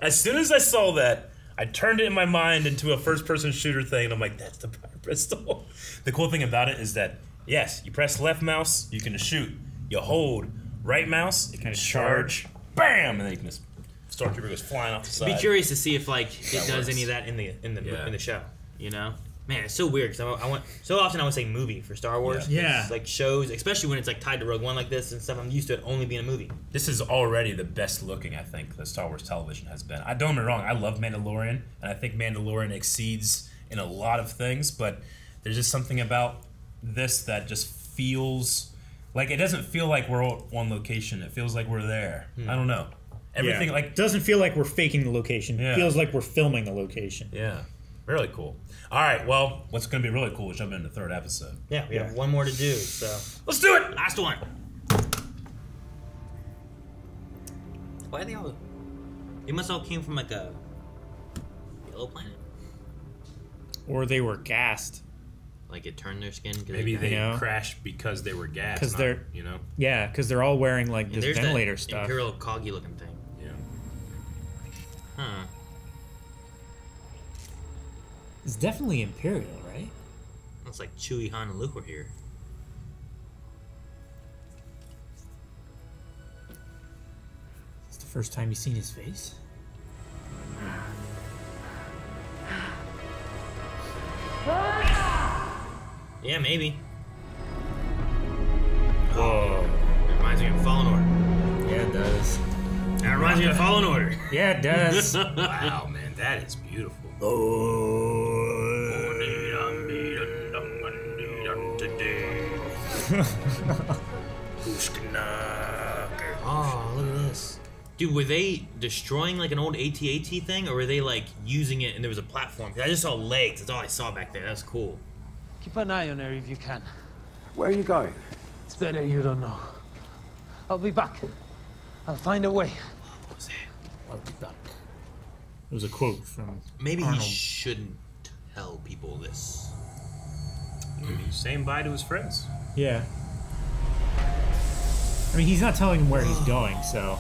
as soon as I saw that, I turned it in my mind into a first-person shooter thing, and I'm like, that's the Bryar Pistol. The cool thing about it is that yes, you press left mouse, you can shoot. You hold right mouse, it can kind of charge, charge, bam, and then you can just Stormtrooper goes flying off the side. I'd be curious to see if like it does works. any of that in the in the yeah. in the show, you know. Man, it's so weird because I, I want so often I would say movie for Star Wars. Yeah, it's like shows, especially when it's like tied to Rogue One like this and stuff. I'm used to it only being a movie. This is already the best looking I think that Star Wars television has been. I don't get me wrong, I love Mandalorian, and I think Mandalorian exceeds in a lot of things. But there's just something about this that just feels like it doesn't feel like we're on location. It feels like we're there. Hmm. I don't know. Everything yeah. like doesn't feel like we're faking the location. Yeah. It feels like we're filming the location. Yeah. Really cool. All right, well, what's going to be really cool is jumping into the third episode. Yeah, we yeah. have one more to do, so... Let's do it! Last one! Why are they all... They must all came from, like, a... yellow planet? Or they were gassed. Like, it turned their skin... Maybe they, they you know? crashed because they were gassed, Because they're... you know? Yeah, because they're all wearing, like, and this ventilator stuff. Imperial coggy-looking thing. Yeah. Huh. It's definitely Imperial, right? It's like Chewie, Han, and Luke were here. It's the first time you've seen his face. Yeah, maybe. Whoa! It reminds me of Fallen Order. Yeah, it does. That reminds me of Fallen Order. Yeah, it does. Wow, man, that is beautiful. Oh. Oh, look at this. Dude, were they destroying like an old A T A T thing, or were they like using it and there was a platform? I just saw legs. That's all I saw back there. That's cool. Keep an eye on her if you can. Where are you going? It's better you don't know. I'll be back. I'll find a way. What was that? I'll be back. It was a quote from Maybe Arnold. He shouldn't tell people this. Maybe he's saying bye to his friends. Yeah. I mean, he's not telling them where he's going, so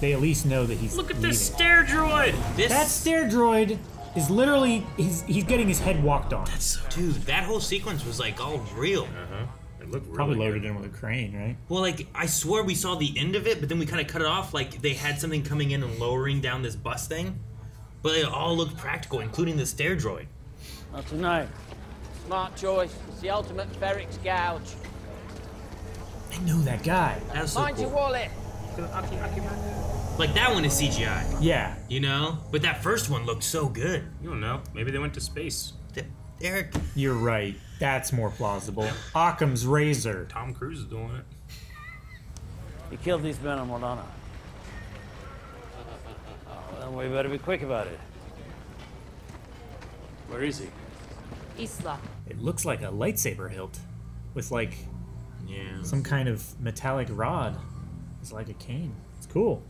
they at least know that he's Look at leaving. This stair droid! This... That stair droid is literally... He's, he's getting his head walked on. That's so... Dude, that whole sequence was, like, all real. Uh-huh. It looked really Probably loaded good. in with a crane, right? Well, like, I swear we saw the end of it, but then we kind of cut it off. Like, they had something coming in and lowering down this bus thing. But it all looked practical, including the stair droid. Not tonight. Smart choice. It's the ultimate Ferrix gouge. I know that guy. That was so Mind cool. your wallet. Like, that one is C G I. Yeah. You know? But that first one looked so good. You don't know. Maybe they went to space. The, Eric. You're right. That's more plausible. Occam's razor. Tom Cruise is doing it. He killed these men on Morlana. Then we better be quick about it. Where is he? Isla. It looks like a lightsaber hilt with like yeah. some kind of metallic rod. It's like a cane. It's cool.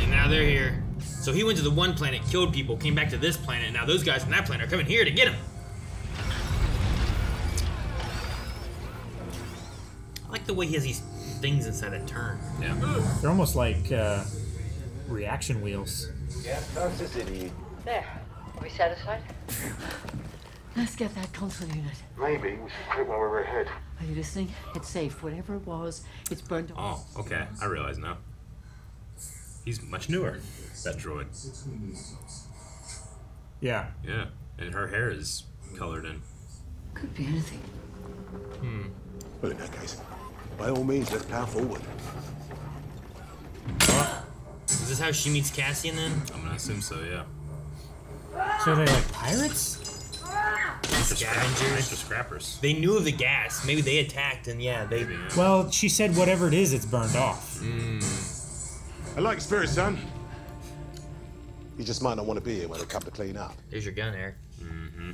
And now they're here. So he went to the one planet, killed people, came back to this planet, and now those guys from that planet are coming here to get him. I like the way he has these things inside that turn. Yeah. They're almost like uh, reaction wheels. Yeah, that's the city. There. Are we satisfied? Let's get that console unit. Maybe we should quit while we're ahead. Are you listening? It's safe. Whatever it was, it's burned to Oh, okay. I realize now. He's much newer, that droid. Yeah. Yeah. And her hair is colored in. Could be anything. Hmm. Well, in that case, by all means, let's power forward. Oh. Is this how she meets Cassian then? I'm gonna assume so, yeah. So are they like pirates? Scavengers? Scrappers. They knew of the gas. Maybe they attacked and yeah, they... Maybe, yeah. Well, she said whatever it is, it's burned off. Mm. I like spirit, son. You just might not want to be here when they come to clean up. There's your gun, Eric. Mm-hmm.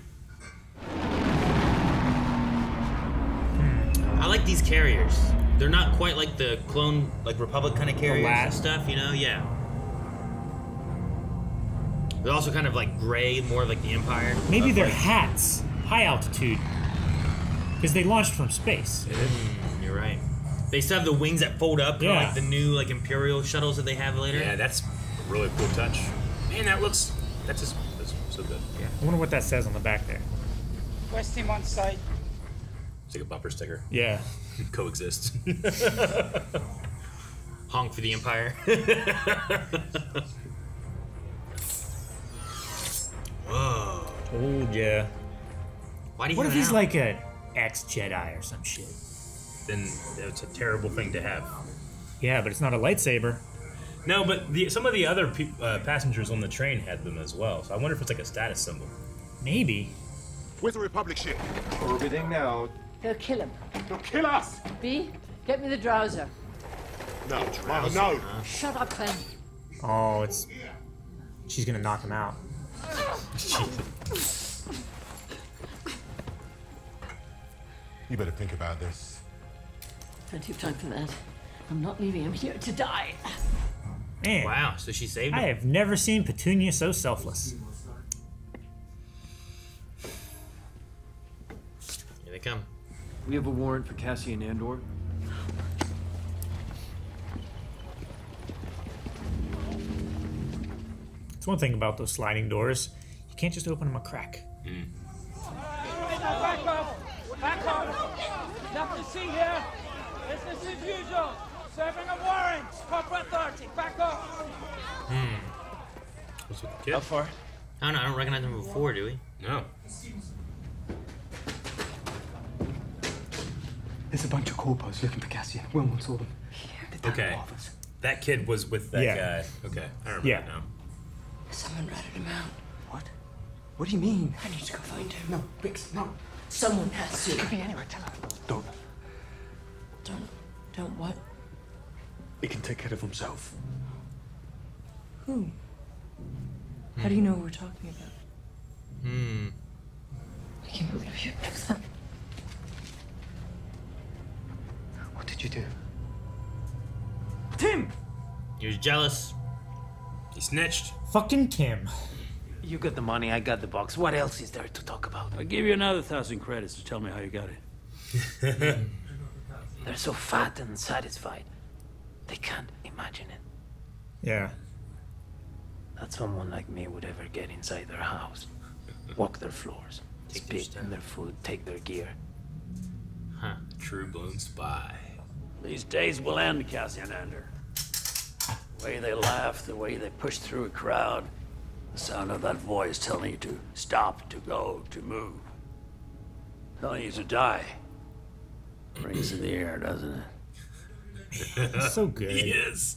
I like these carriers. They're not quite like the clone, like Republic kind of carriers and stuff, you know? Yeah. They're also kind of like gray, more like the Empire. Maybe they're like hats, high altitude, because they launched from space. Mm, you're right. They still have the wings that fold up, yeah. like the new like Imperial shuttles that they have later. Yeah, that's a really cool touch. Man, that looks, that's just that's so good. Yeah. I wonder what that says on the back there. West team on site. It's like a bumper sticker. Yeah. Coexist. Honk for the Empire. Whoa. Oh, yeah. Why do you What if he's out? Like an ex-Jedi or some shit? Then that's a terrible thing to have. Yeah, but it's not a lightsaber. No, but the, some of the other pe uh, passengers on the train had them as well, so I wonder if it's like a status symbol. Maybe. With the Republic ship. Orbiting now. They'll kill him. They'll kill us! B, Get me the drowser. No, drowser. No, no. Shut up, Clem. Oh, it's... She's gonna knock him out. You better think about this. Plenty of time for that. I'm not leaving him here to die. Man. Wow, so she saved him. I have never seen Petunia so selfless. Here they come. We have a warrant for Cassian Andor. It's one thing about those sliding doors. You can't just open them a crack. Mm. Back up! Back up! Nothing to see here! Business as usual! Serving a warrant! Corporate authority! Back up! Hmm. What's with the kid? How far? I don't know. I don't recognize him before, do we? No. There's a bunch of corpos looking for Cassian. Wilmot saw them. Okay. That kid was with that yeah. guy. Okay. I remember yeah. now. Someone ratted him out. What? What do you mean? I need to go find him. No, Bix, no. Someone has to. It could be anywhere. Tell her. Don't. Don't. Don't what? He can take care of himself. Who? How do you know what we're talking about? Hmm. I can't believe you picked them. What did you do? Timm! He was jealous. He snitched. Fucking Timm. You got the money, I got the box. What else is there to talk about? I'll give you another thousand credits to tell me how you got it. They're so fat and satisfied. They can't imagine it. Yeah. That someone like me would ever get inside their house, walk their floors, take spit their in their food, take their gear. Huh. True-blown spy. These days will end, Cassian Andor. The way they laugh, the way they push through a crowd, the sound of that voice telling you to stop, to go, to move. Telling you to die. Rings in the air, doesn't it? He's so good. He is.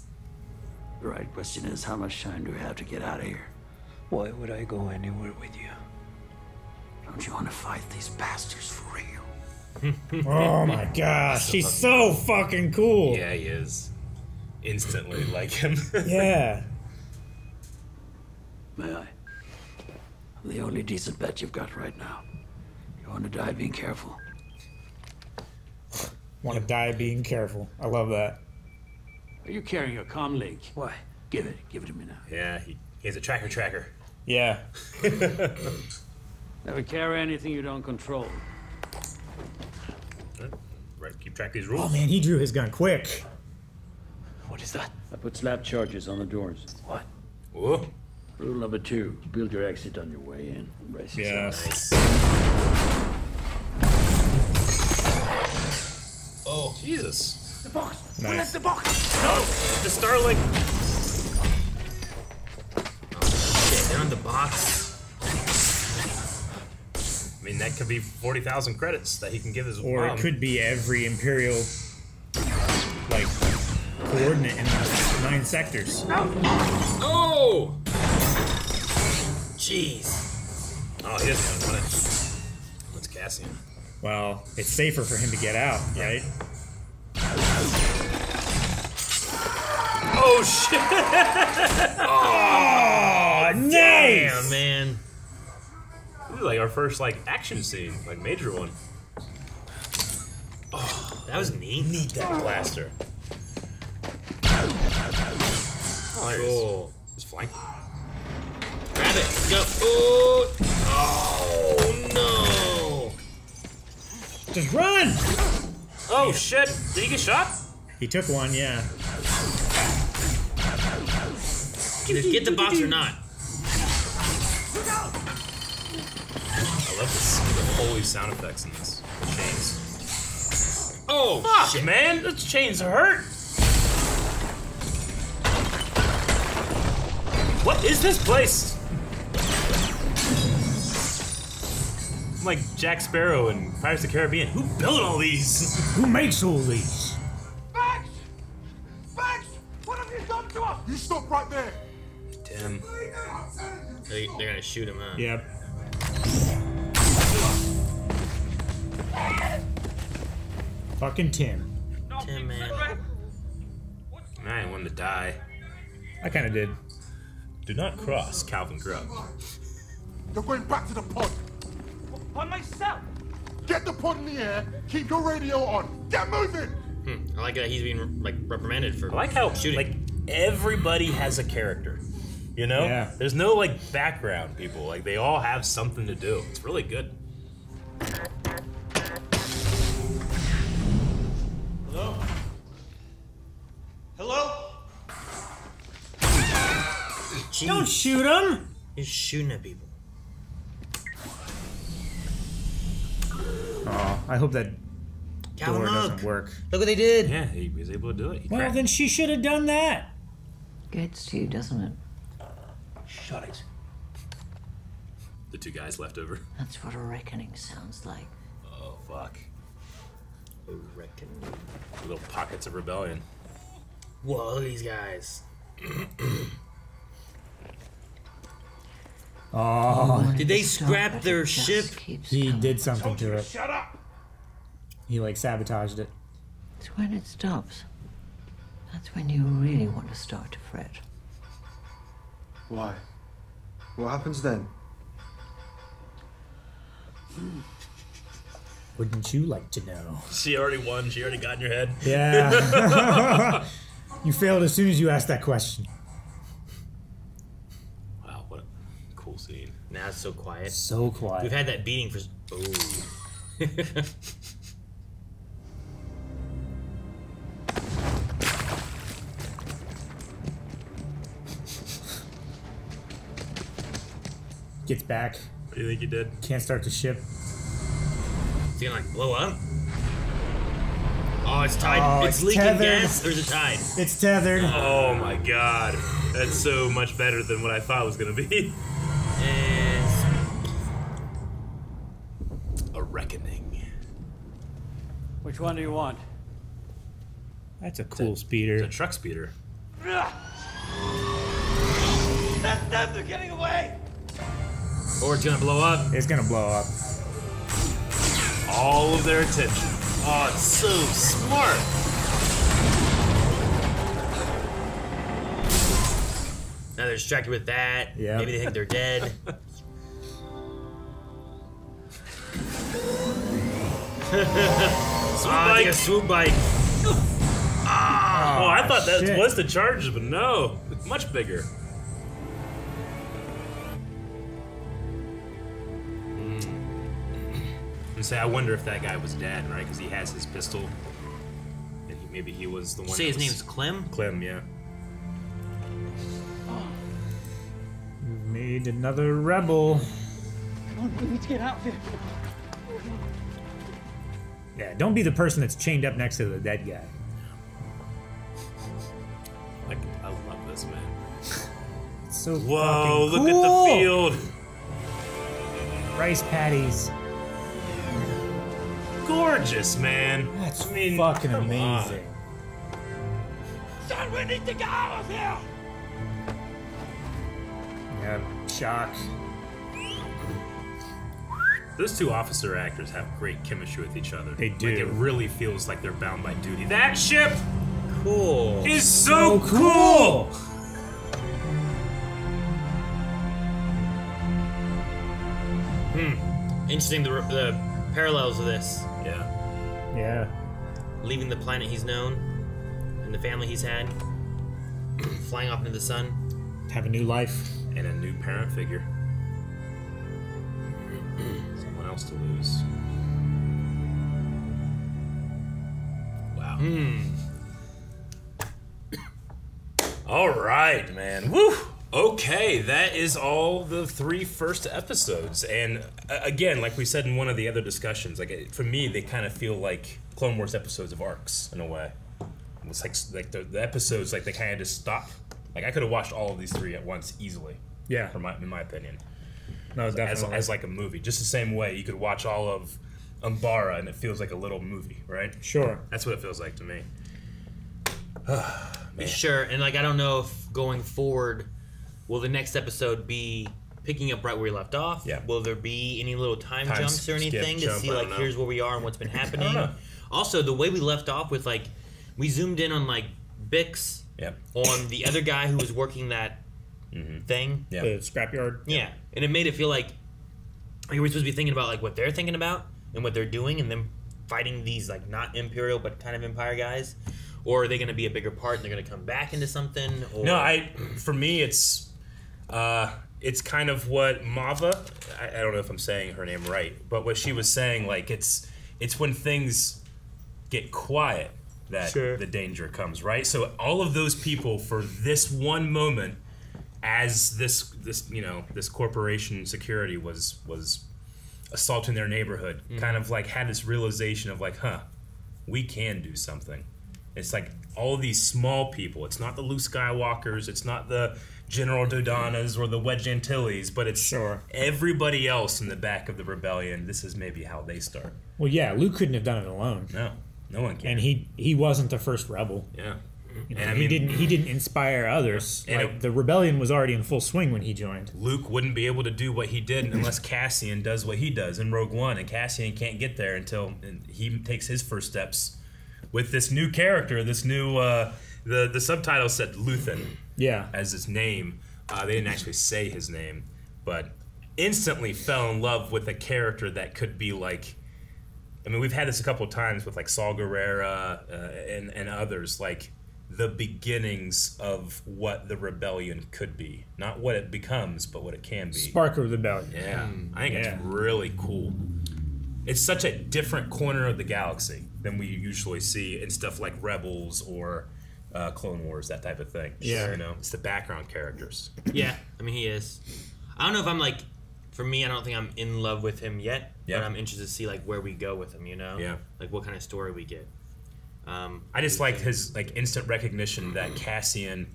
The right question is, how much time do we have to get out of here? Why would I go anywhere with you? Don't you want to fight these bastards for real? Oh my gosh, he's so fucking cool. Yeah, he is. Instantly like him. Yeah. May I? I'm the only decent bet you've got right now. You want to die? Be careful. Want to die being careful. I love that. Are you carrying a comm link? Why? Give it. Give it to me now. Yeah, he, he has a tracker tracker. Yeah. Never carry anything you don't control. Right, keep track of these rules. Oh man, he drew his gun quick. What is that? I put slap charges on the doors. What? Whoa. Rule number two, build your exit on your way in. Rest yes. Oh, Jesus. The box! Nice. We left the box! No! The Starlink! Oh, shit, down the box. I mean, that could be forty thousand credits that he can give his mom. Or it could be every Imperial, like, coordinate in the nine sectors. Oh! Jeez. Oh, he doesn't want it. Let's Cassian. Well, it's safer for him to get out, right? Oh shit! Oh, oh nice! Damn, man. This is like our first like action scene, like major one. Oh, that was neat. Need that blaster. Oh, there it is. Just flank. Grab it. Go. Ooh. Oh no. Just run! Oh shit! Did he get shot? He took one, yeah. Either get the box or not. I love this, the holy sound effects in this. Chains. Oh fuck, shit, man! Those chains hurt. What is this place? I'm like Jack Sparrow in Pirates of the Caribbean. Who built all these? Who makes all these? Bix! Bix! What have you done to us? You stop right there! Damn. They, they're gonna shoot him, huh? Yep. Fucking Timm. No, Timm, man. I didn't want to die. I kind of did. Do not cross Calvin Grubb. You're going back to the pod. By myself. Get the pod in the air. Keep your radio on. Get moving. Hmm. I like that he's being like reprimanded for. I like how shooting. Like everybody has a character. You know, yeah. There's no like background people. Like they all have something to do. It's really good. Hello? Hello? Jeez. Don't shoot him! He's shooting at people. Oh, I hope that Calvin, door look. doesn't work. Look what they did. Yeah, he was able to do it. He well, cracked. Then she should have done that. Gets to you, doesn't it? Shut it. The two guys left over. That's what a reckoning sounds like. Oh, fuck. A reckoning. Little pockets of rebellion. Whoa, look at these guys. Oh. Did they scrap their ship? He did something to it. Shut up! He, like, sabotaged it. It's when it stops. That's when you really want to start to fret. Why? What happens then? Wouldn't you like to know? She already won. She already got in your head. Yeah. You failed as soon as you asked that question. Wow, what a cool scene. Now it's so quiet. So quiet. We've had that beating for... Oh. Gets back. What do you think he did? Can't start the ship. Is he gonna like blow up? Oh, it's tied. Oh, it's, it's leaking tethered. Gas. There's a tide. It's tethered. Oh my god, that's so much better than what I thought it was gonna be. It's a reckoning. Which one do you want? That's a cool it's a, speeder. It's a truck speeder. That's them. They're getting away. Or it's gonna blow up. It's gonna blow up. All of their attention. Oh, it's so smart. Now they're distracted with that. Yeah. Maybe they think they're dead. Swoop uh, bike. A swoop bike. Ah, oh, I thought that shit. was the charges, but no, it's much bigger. Say, I wonder if that guy was dead, right? Because he has his pistol, and he, maybe he was the one. You say his was... name's Clem. Clem, yeah. Oh. We've made another rebel. Come on, we need to get out of here. Yeah, don't be the person that's chained up next to the dead guy. Like, I love this man. It's so whoa! Fucking cool. Look at the field. Rice patties. Gorgeous, man. That's I mean, fucking amazing. Son, we need to get out of here. Yeah, shock. Those two officer actors have great chemistry with each other. They do. Like, it really feels like they're bound by duty. That ship, cool, is so, so cool. cool. Hmm. Interesting. The the. Parallels of this. Yeah. Yeah. Leaving the planet he's known and the family he's had, flying off into the sun. Have a new life. And a new parent figure. Someone else to lose. Wow. Mm. All right, man. Woo! Okay, that is all the three first episodes, and again, like we said in one of the other discussions, like for me, they kind of feel like Clone Wars episodes of arcs in a way. It's like like the, the episodes, like they kind of just stop. Like I could have watched all of these three at once easily. Yeah, for my in my opinion. No, definitely. As, as like a movie, just the same way you could watch all of Umbara and it feels like a little movie, right? Sure, that's what it feels like to me. Sure, and like I don't know if going forward. Will the next episode be picking up right where we left off? Yeah. Will there be any little time, time jumps or anything skip, to jump, see, like, here's where we are and what's been happening? Also, the way we left off with, like, we zoomed in on like Bix, yep. on the other guy who was working that mm-hmm. thing, yep. the scrapyard. Yeah, yep. and it made it feel like we were supposed to be thinking about like what they're thinking about and what they're doing, and then fighting these like not Imperial but kind of Empire guys. Or are they going to be a bigger part and they're going to come back into something? Or? No, I. For me, it's uh, it's kind of what Maarva. I, I don't know if I'm saying her name right, but what she was saying, like it's it's when things get quiet that sure. the danger comes, right? So all of those people for this one moment, as this this you know this corporation security was was assaulting their neighborhood, mm-hmm. kind of like had this realization of like, huh, we can do something. It's like all these small people. It's not the Luke Skywalkers. It's not the General Dodanas or the Wedge Antilles. But it's sure. everybody else in the back of the rebellion. This is maybe how they start. Well, yeah, Luke couldn't have done it alone. No, no one can. And he he wasn't the first rebel. Yeah, you know, and I mean, he didn't he didn't inspire others. And like, it, the rebellion was already in full swing when he joined. Luke wouldn't be able to do what he did unless Cassian does what he does in Rogue One, and Cassian can't get there until he takes his first steps. With this new character, this new uh, the the subtitle said Luthen, yeah, as his name. Uh, they didn't actually say his name, but instantly fell in love with a character that could be like. I mean, we've had this a couple of times with like Saw Gerrera uh, and and others, like the beginnings of what the rebellion could be, not what it becomes, but what it can be. Spark of rebellion. Yeah, I think yeah. it's really cool. It's such a different corner of the galaxy than we usually see in stuff like Rebels or uh, Clone Wars, that type of thing. Yeah, you know, it's the background characters. Yeah, I mean, he is. I don't know if I'm like, for me, I don't think I'm in love with him yet, yep. but I'm interested to see like where we go with him. You know, yeah, like what kind of story we get. Um, I just like his like instant recognition that Cassian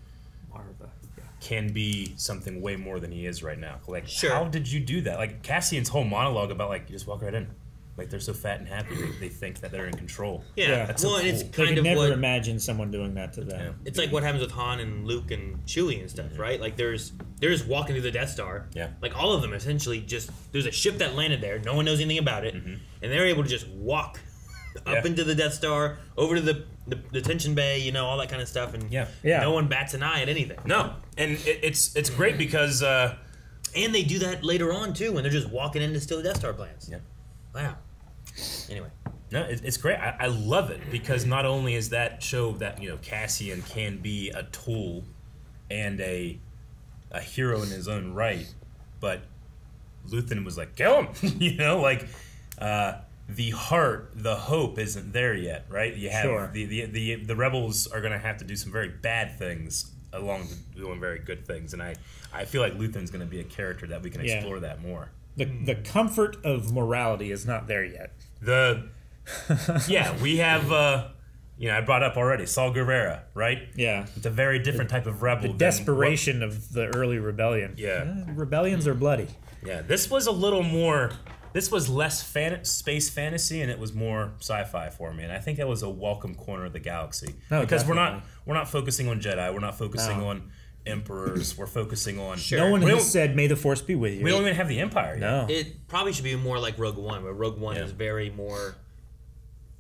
Maarva yeah. can be something way more than he is right now. Like, sure. how did you do that? Like Cassian's whole monologue about like you just walk right in. Like, they're so fat and happy, they think that they're in control. Yeah. yeah. That's well, so cool. It's kind of never what, imagine someone doing that to them. Yeah. It's like what happens with Han and Luke and Chewie and stuff, mm-hmm. right? Like, there's they're just walking through the Death Star. Yeah. Like, all of them essentially just... There's a ship that landed there. No one knows anything about it. Mm-hmm. And they're able to just walk up yeah. into the Death Star, over to the, the detention bay, you know, all that kind of stuff. And yeah. Yeah. no one bats an eye at anything. No. And it, it's it's great because... Uh, and they do that later on, too, when they're just walking into still the Death Star plans. Yeah. Wow. Anyway, no, it, it's great. I, I love it because not only is that show that you know Cassian can be a tool and a a hero in his own right, but Luthen was like, kill him. you know, like uh, the heart, the hope isn't there yet, right? You have sure. the, the the the rebels are going to have to do some very bad things along with doing very good things, and I I feel like Luthen's going to be a character that we can yeah. explore that more. The, the comfort of morality is not there yet. The yeah, we have uh, you know I brought up already Saw Gerrera, right? Yeah, it's a very different the, type of rebel. The desperation than, of the early rebellion. Yeah, uh, rebellions are bloody. Yeah, this was a little more. This was less fan space fantasy, and it was more sci-fi for me. And I think that was a welcome corner of the galaxy no, because definitely. we're not we're not focusing on Jedi. We're not focusing no. on. Emperors we're focusing on. Sure. No one we has said, may the force be with you. We don't even have the Empire yet. No. It probably should be more like Rogue One, where Rogue One yeah. is very more...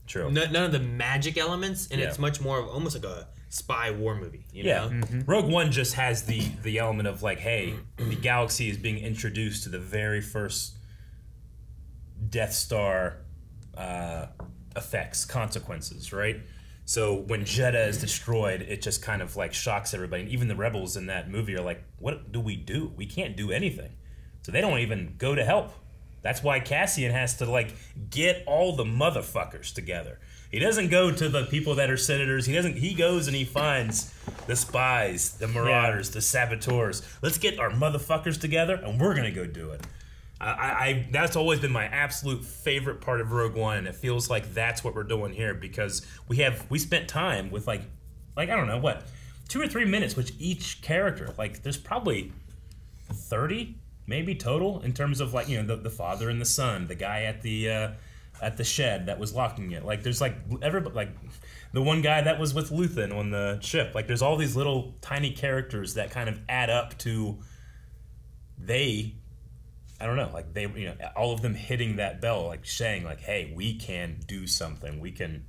True. None of the magic elements, and yeah. it's much more of almost like a spy war movie, you yeah. know? Mm-hmm. Rogue One just has the, the element of like, hey, the galaxy is being introduced to the very first Death Star uh, effects, consequences, right? So when Jedha is destroyed, it just kind of like shocks everybody. And even the rebels in that movie are like, what do we do? We can't do anything. So they don't even go to help. That's why Cassian has to like get all the motherfuckers together. He doesn't go to the people that are senators. He doesn't. He goes and he finds the spies, the marauders, the saboteurs. Let's get our motherfuckers together and we're going to go do it. I, I that's always been my absolute favorite part of Rogue One, and it feels like that's what we're doing here because we have we spent time with like like I don't know what two or three minutes with each character. Like there's probably thirty maybe total in terms of like you know the, the father and the son, the guy at the uh, at the shed that was locking it. Like there's like everybody like the one guy that was with Luthen on the ship. Like there's all these little tiny characters that kind of add up to they. I don't know, like they, you know, all of them hitting that bell, like saying, like, "Hey, we can do something. We can."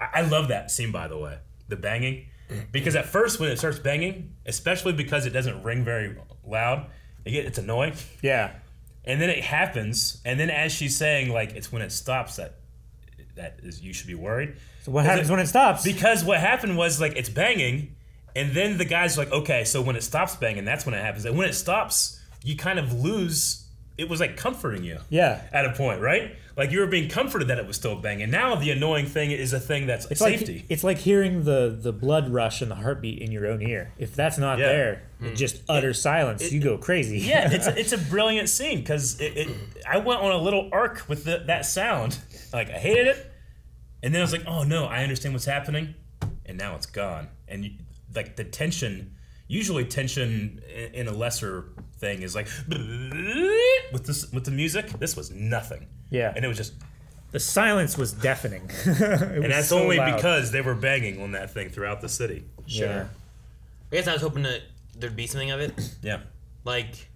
I love that scene, by the way, the banging. Because at first, when it starts banging, especially because it doesn't ring very loud, it gets, it's annoying. Yeah. And then it happens, and then as she's saying, like, it's when it stops that that is you should be worried. So what happens it, when it stops? Because what happened was, like, it's banging, and then the guy's like, okay, so when it stops banging, that's when it happens. And when it stops, you kind of lose... It was, like, comforting you. Yeah. At a point, right? Like, you were being comforted that it was still banging. Now the annoying thing is a thing that's it's safety. Like, it's like hearing the, the blood rush and the heartbeat in your own ear. If that's not yeah. there, mm. just utter it, silence. It, you go crazy. Yeah, it's, it's a brilliant scene because it, it, I went on a little arc with the, that sound. Like, I hated it. And then I was like, oh, no, I understand what's happening. And now it's gone. And, you, like, the tension... Usually tension in a lesser thing is like with this with the music. This was nothing. Yeah, and it was just the silence was deafening. And was that's so only loud. Because they were banging on that thing throughout the city. Sure. Yeah. I guess I was hoping that there'd be something of it. Yeah. Like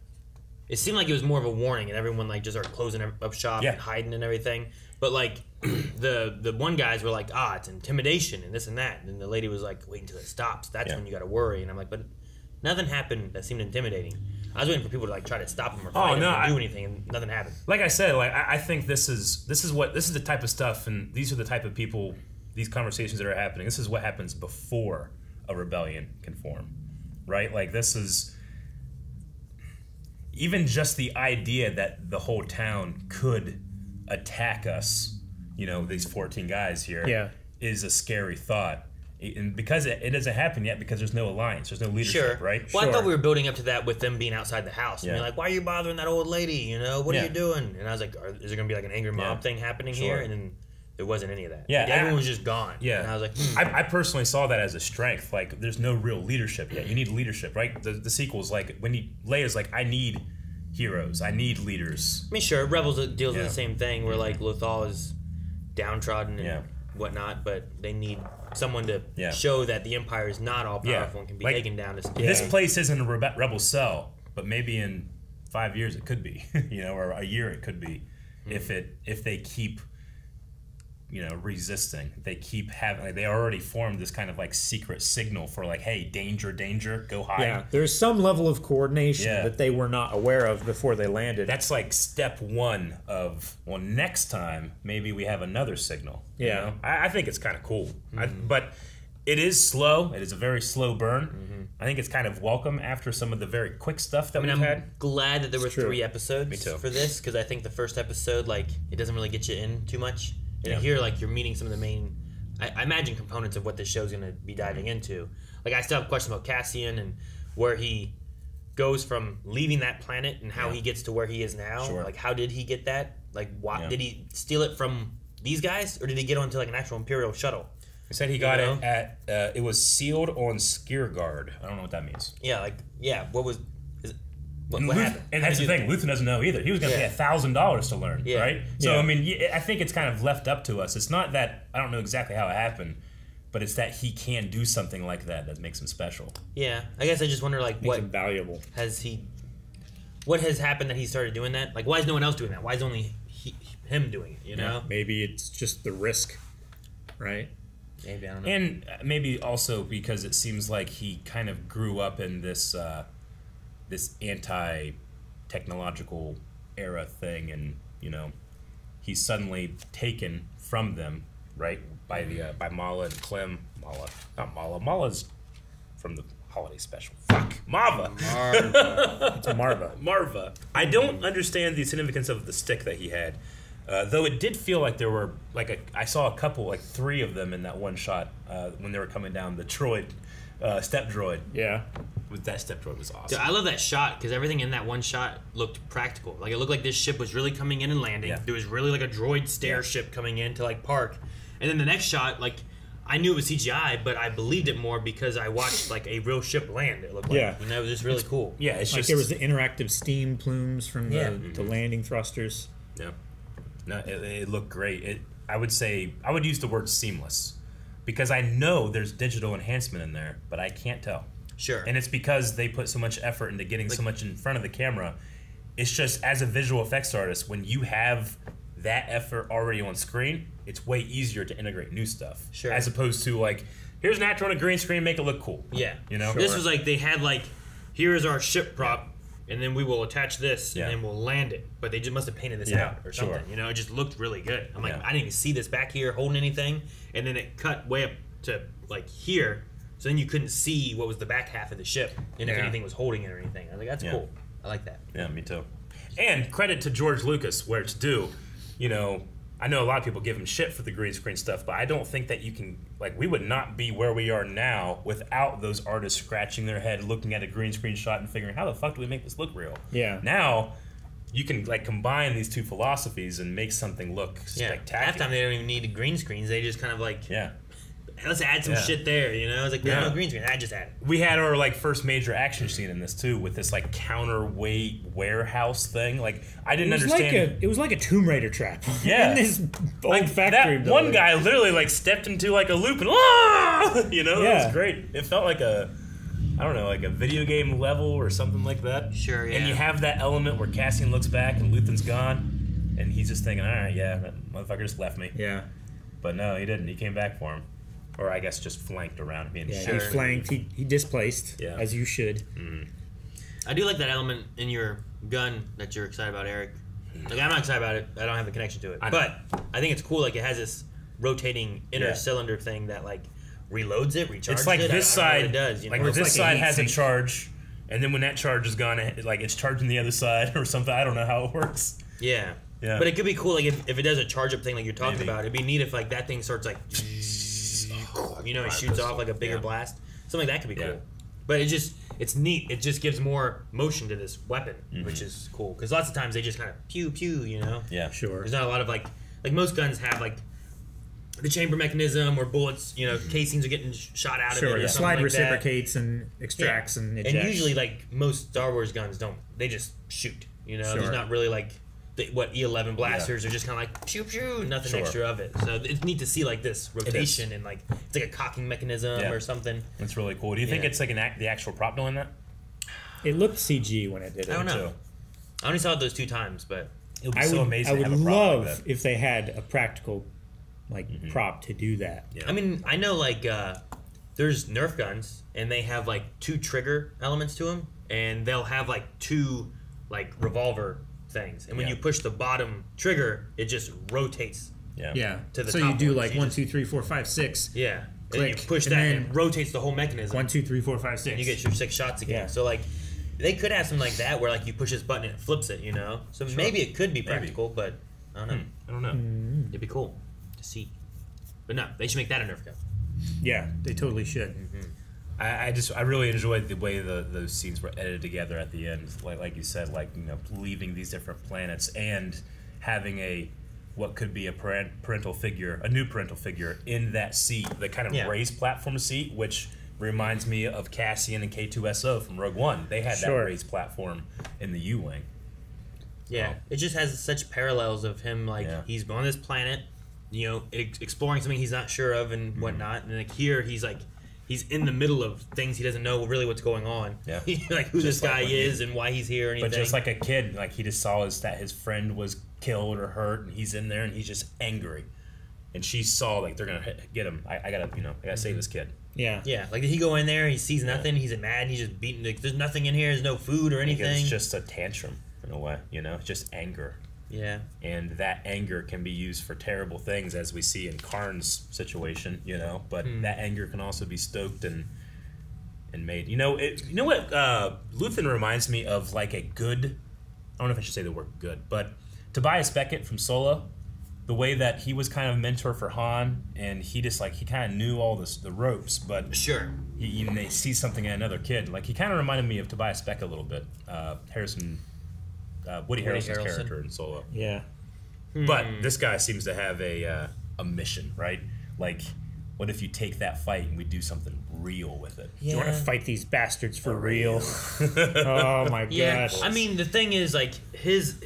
it seemed like it was more of a warning, and everyone like just started closing up shop yeah. and hiding and everything. But like the the one guys were like, ah, it's intimidation and this and that. And then the lady was like, wait until it stops. That's yeah. when you got to worry. And I'm like, but. Nothing happened that seemed intimidating. I was waiting for people to like try to stop him or fight oh, no, him or I, do anything, and nothing happened. Like I said, like I, I think this is this is what this is the type of stuff, and these are the type of people, these conversations that are happening. This is what happens before a rebellion can form, right? Like this is even just the idea that the whole town could attack us. You know, these fourteen guys here yeah. is a scary thought. And because it, it doesn't happen yet, because there's no alliance, there's no leadership, sure. right? Well, sure. I thought we were building up to that with them being outside the house. And yeah. you're like, why are you bothering that old lady? You know, what yeah. are you doing? And I was like, are, is there going to be like an angry mob yeah. thing happening sure. here? And then there wasn't any of that. Yeah, like, everyone I, was just gone. Yeah, and I was like, hmm. I, I personally saw that as a strength. Like, there's no real leadership yet. You need leadership, right? The, the sequel's like when you, Leia's like, I need heroes, I need leaders. I mean, sure, Rebels deals yeah. with the same thing where like Lothal is downtrodden and yeah. whatnot, but they need someone to yeah. show that the Empire is not all powerful yeah. and can be like, taken down. To yeah. This place isn't a rebe rebel cell, but maybe in five years it could be, you know, or a year it could be, mm-hmm. if it if they keep, you know, resisting. They keep having. Like, they already formed this kind of like secret signal for like, hey, danger, danger, go hide. Yeah, there's some level of coordination yeah. that they were not aware of before they landed. That's like step one of well, next time maybe we have another signal. Yeah, you know? I, I think it's kind of cool, mm-hmm. I, but it is slow. It is a very slow burn. Mm-hmm. I think it's kind of welcome after some of the very quick stuff that I mean, we've I'm had. I'm glad that there it's were true. three episodes Me too. for this because I think the first episode like it doesn't really get you in too much. And yeah. here, like, you're meeting some of the main, I, I imagine, components of what this show's going to be diving into. Like, I still have questions about Cassian and where he goes from leaving that planet and how yeah. he gets to where he is now. Sure. Like, how did he get that? Like, why yeah. did he steal it from these guys? Or did he get onto, like, an actual Imperial shuttle? He said he got you know? it at, uh, it was sealed on Skiergard. I don't know what that means. Yeah, like, yeah, what was... What, what Luthen, happened? And that's the thing. That? Luthen doesn't know either. He was going to yeah. pay a thousand dollars to learn, yeah. right? So yeah. I mean, I think it's kind of left up to us. It's not that I don't know exactly how it happened, but it's that he can do something like that that makes him special. Yeah, I guess I just wonder like makes what him valuable has he? What has happened that he started doing that? Like, why is no one else doing that? Why is only he, him doing it? You know, yeah, maybe it's just the risk, right? Maybe I don't know. And maybe also because it seems like he kind of grew up in this. Uh, this anti-technological era thing, and you know he's suddenly taken from them, right, by the uh, by Maarva and Clem. Maarva, not Maarva. Maarva's from the holiday special. Fuck, Maarva. Maarva. It's Maarva. Maarva. I don't understand the significance of the stick that he had, uh, though it did feel like there were like a, I saw a couple, like three of them in that one shot uh, when they were coming down the droid. Uh, step droid. Yeah. With that step droid was awesome. Dude, I love that shot because everything in that one shot looked practical. Like it looked like this ship was really coming in and landing. Yeah. There was really like a droid stair yeah. ship coming in to like park. And then the next shot, like I knew it was C G I, but I believed it more because I watched like a real ship land. It looked like, yeah. and that was just really it's, cool. Yeah, it's like just there was the interactive steam plumes from the, yeah. mm-hmm. the landing thrusters. Yeah, no, it, it looked great. It, I would say I would use the word seamless. Because I know there's digital enhancement in there, but I can't tell. Sure. And it's because they put so much effort into getting like, so much in front of the camera. It's just, as a visual effects artist, when you have that effort already on screen, it's way easier to integrate new stuff. Sure. As opposed to like, here's an actor on a green screen, make it look cool. Yeah. You know? Sure. This was like, they had like, here is our ship prop, and then we will attach this, yeah. and then we'll land it. But they just must have painted this yeah, out or something. Sure. You know, it just looked really good. I'm like, yeah. I didn't even see this back here holding anything. And then it cut way up to like here. So then you couldn't see what was the back half of the ship and yeah. if anything was holding it or anything. I was like, that's yeah. cool. I like that. Yeah, me too. And credit to George Lucas where it's due. You know, I know a lot of people give him shit for the green screen stuff, but I don't think that you can, like, we would not be where we are now without those artists scratching their head, looking at a green screen shot and figuring, how the fuck do we make this look real? Yeah. Now, you can, like, combine these two philosophies and make something look yeah. spectacular. Half time they don't even need green screens. They just kind of, like, yeah. let's add some yeah. shit there, you know? It's like, no, yeah. no green screen. I just added. We had our, like, first major action scene in this, too, with this, like, counterweight warehouse thing. Like, I didn't it understand. Like a, it was like a Tomb Raider trap. Yeah. In this old like factory. That one guy literally, like, stepped into, like, a loop and, ah! You know? Yeah. It was great. It felt like a, I don't know, like a video game level or something like that. Sure, yeah. And you have that element where Cassian looks back and Luthen's gone, and he's just thinking, all right, yeah, that motherfucker just left me. Yeah. But no, he didn't. He came back for him. Or I guess just flanked around me. And yeah, sure. he flanked, he, he displaced, yeah. as you should. Mm. I do like that element in your gun that you're excited about, Eric. Like, I'm not excited about it. I don't have a connection to it. I but I think it's cool, like, it has this rotating inner yeah. cylinder thing that, like, reloads it, recharges it. It's like it. This I, I side, it does, you know? Like, this like side has sink. a charge, and then when that charge is gone, it, like, it's charging the other side or something. I don't know how it works. Yeah. yeah. But it could be cool, like, if, if it does a charge-up thing like you're talking Maybe. about. It'd be neat if, like, that thing starts, like... You know, it shoots off like a bigger yeah. blast. Something like that could be yeah. cool. But it just, it's neat. It just gives more motion to this weapon, mm-hmm. which is cool. Because lots of times they just kind of pew, pew, you know? Yeah, sure. There's not a lot of like, like most guns have like the chamber mechanism or bullets, you know, mm-hmm. casings are getting shot out sure, of it. Sure, yeah. Slide like reciprocates that. and extracts yeah. and ejects. And usually like most Star Wars guns don't, they just shoot. You know, sure. there's not really like, the, what E eleven blasters yeah. are just kind of like pew pew, nothing sure. extra of it. So it's neat to see like this rotation and like it's like a cocking mechanism yeah. or something. That's really cool. Do you yeah. think it's like an act, the actual prop doing that? It looked C G when it did. I don't it know. Too. I only saw it those two times, but it would be I so would, amazing. I would to have a prop love like that. If they had a practical like mm-hmm. prop to do that. Yeah. I mean, I know like uh, there's Nerf guns and they have like two trigger elements to them, and they'll have like two like revolver. things and when yeah. you push the bottom trigger it just rotates yeah yeah to the so top you do like you one just, two three four five six yeah click, and you push and that and it rotates the whole mechanism one two three four five six and you get your six shots again yeah. so like they could have something like that where like you push this button and it flips it, you know, so sure. maybe it could be practical maybe. But I don't know mm. I don't know mm. it'd be cool to see, but no, they should make that a Nerf gun. Yeah, they totally should. Mm-hmm. I, I just I really enjoyed the way the those scenes were edited together at the end, like like you said, like, you know, leaving these different planets and having a what could be a parental figure, a new parental figure in that seat, the kind of yeah. raised platform seat, which reminds me of Cassian and K two S O from Rogue One. They had sure. that raised platform in the U-wing. Yeah, wow. It just has such parallels of him, like yeah. he's on this planet, you know, exploring something he's not sure of and mm-hmm. whatnot, and like here he's like. He's in the middle of things he doesn't know really what's going on. Yeah. Like who just this guy like is he, and why he's here and anything. But just like a kid, like he just saw his, that his friend was killed or hurt and he's in there and he's just angry. And she saw like they're going to get him. I, I got to, you know, I got to mm-hmm. save this kid. Yeah. Yeah. Like did he go in there, he sees nothing, yeah. he's mad and he's just beaten. Like, there's nothing in here, there's no food or anything. It's just a tantrum in a way, you know, it's just anger. Yeah. And that anger can be used for terrible things, as we see in Karn's situation, you know. But mm. that anger can also be stoked and and made. You know, it, you know what? Uh, Luthen reminds me of like a good. I don't know if I should say the word good, but Tobias Beckett from Solo, the way that he was kind of a mentor for Han, and he just like he kind of knew all this, the ropes, but sure, he, you know, they see something in another kid. Like he kind of reminded me of Tobias Beckett a little bit. Uh, Harrison. Uh, Woody, Woody Harrelson's Harrelson. character in Solo. Yeah. Hmm. But this guy seems to have a uh, a mission, right? Like, what if you take that fight and we do something real with it? Yeah. Do you want to fight these bastards for, for real? real? Oh, my yeah. gosh. I mean, the thing is, like, his...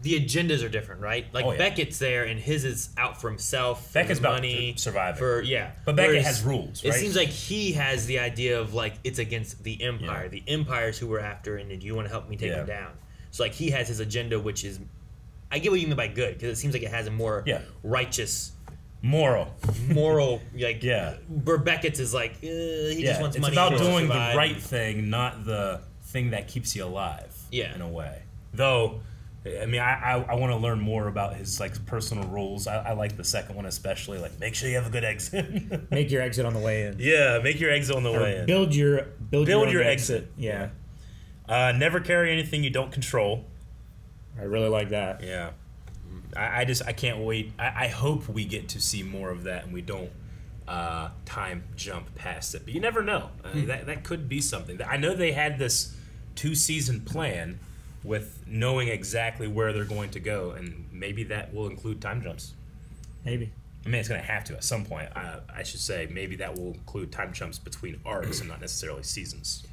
The agendas are different, right? Like, oh, yeah. Beckett's there, and his is out for himself. Beckett's for money, about surviving. For, yeah. But Beckett Whereas, has rules, right? It seems like he has the idea of, like, it's against the Empire. Yeah. The Empire's who we're after, and do you want to help me take yeah. them down? So, like, he has his agenda, which is I get what you mean by good, because it seems like it has a more yeah. righteous... Moral. Moral, like... Yeah. Where Beckett's is like, uh, he yeah. just wants it's money. It's about doing the right thing, not the thing that keeps you alive. Yeah. In a way. Though, I mean, I I, I want to learn more about his, like, personal rules. I, I like the second one especially. Like, make sure you have a good exit. Make your exit on the way in. Yeah, make your exit on the or way in. Build your... Build, build your, your exit. exit. Yeah. Uh, never carry anything you don't control. I really like that. Yeah. I, I just, I can't wait. I, I hope we get to see more of that and we don't uh, time jump past it. But you never know. I mean, that, that could be something. I know they had this two-season plan with knowing exactly where they're going to go, and maybe that will include time jumps. Maybe. I mean, it's going to have to at some point. I, I should say maybe that will include time jumps between arcs and not necessarily seasons.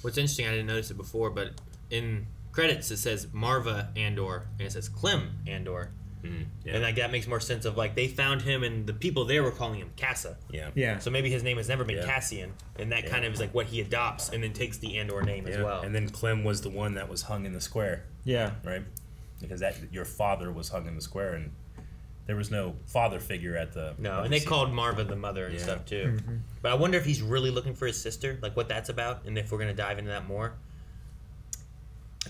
What's interesting, I didn't notice it before, but in... credits, it says Maarva Andor, and it says Clem Andor. Mm, yeah. And like that makes more sense of like they found him, and the people there were calling him Cassa. Yeah. yeah. So maybe his name has never been yeah. Cassian, and that yeah. kind of is like what he adopts and then takes the Andor name yeah. as well. And then Clem was the one that was hung in the square. Yeah. Right? Because that your father was hung in the square, and there was no father figure at the... No, and they scene. called Maarva the mother and yeah. stuff too. Mm-hmm. But I wonder if he's really looking for his sister, like what that's about, and if we're going to dive into that more.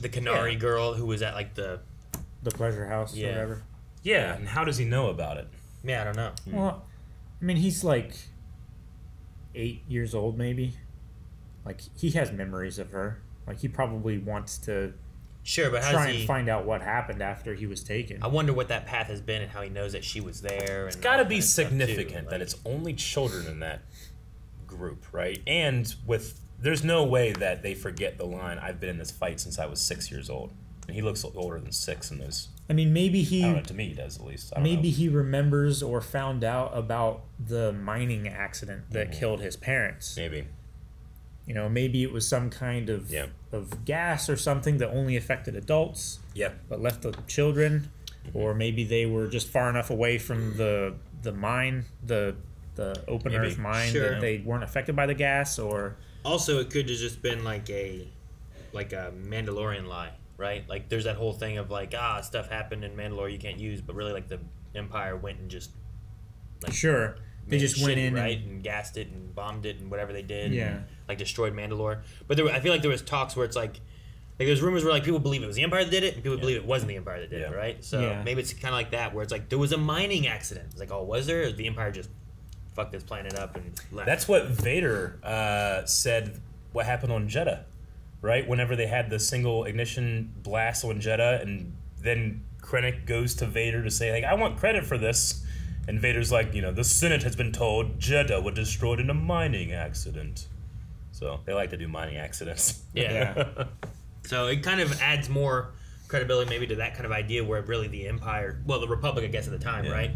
The Kenari yeah. girl who was at like the the pleasure house yeah. or whatever. Yeah, and how does he know about it? Yeah, I don't know. Well, I mean, he's like eight years old, maybe. Like he has memories of her. Like he probably wants to sure, but how try does he... and find out what happened after he was taken. I wonder what that path has been and how he knows that she was there. And it's got to be significant like... that it's only children in that group, right? And with. There's no way that they forget the line, I've been in this fight since I was six years old. And he looks older than six in this. I mean, maybe he... I don't know, to me he does at least. I don't maybe know. He remembers or found out about the mining accident that mm-hmm. killed his parents. Maybe. You know, maybe it was some kind of, yeah. of gas or something that only affected adults. Yeah. But left the children. Mm-hmm. Or maybe they were just far enough away from the, the mine, the, the open maybe. earth mine, sure. that they weren't affected by the gas or... Also, it could have just been like a, like a Mandalorian lie, right? Like there's that whole thing of like, ah, stuff happened in Mandalore you can't use, but really like the Empire went and just, like, sure, they just shit, went in right and, and gassed it and bombed it and whatever they did, yeah, and, like destroyed Mandalore. But there, I feel like there was talks where it's like, like there's rumors where like people believe it was the Empire that did it, and people yeah. believe it wasn't the Empire that did yeah. it, right? So yeah. maybe it's kind of like that where it's like there was a mining accident. It's like, oh, was there? Or was the Empire just fuck this planet up and left. That's what Vader uh, said what happened on Jedha, right? Whenever they had the single ignition blast on Jedha, and then Krennic goes to Vader to say, like, I want credit for this. And Vader's like, you know, the Senate has been told Jedha was destroyed in a mining accident. So they like to do mining accidents. Yeah. So it kind of adds more credibility maybe to that kind of idea where really the Empire, well, the Republic, I guess, at the time, yeah. right?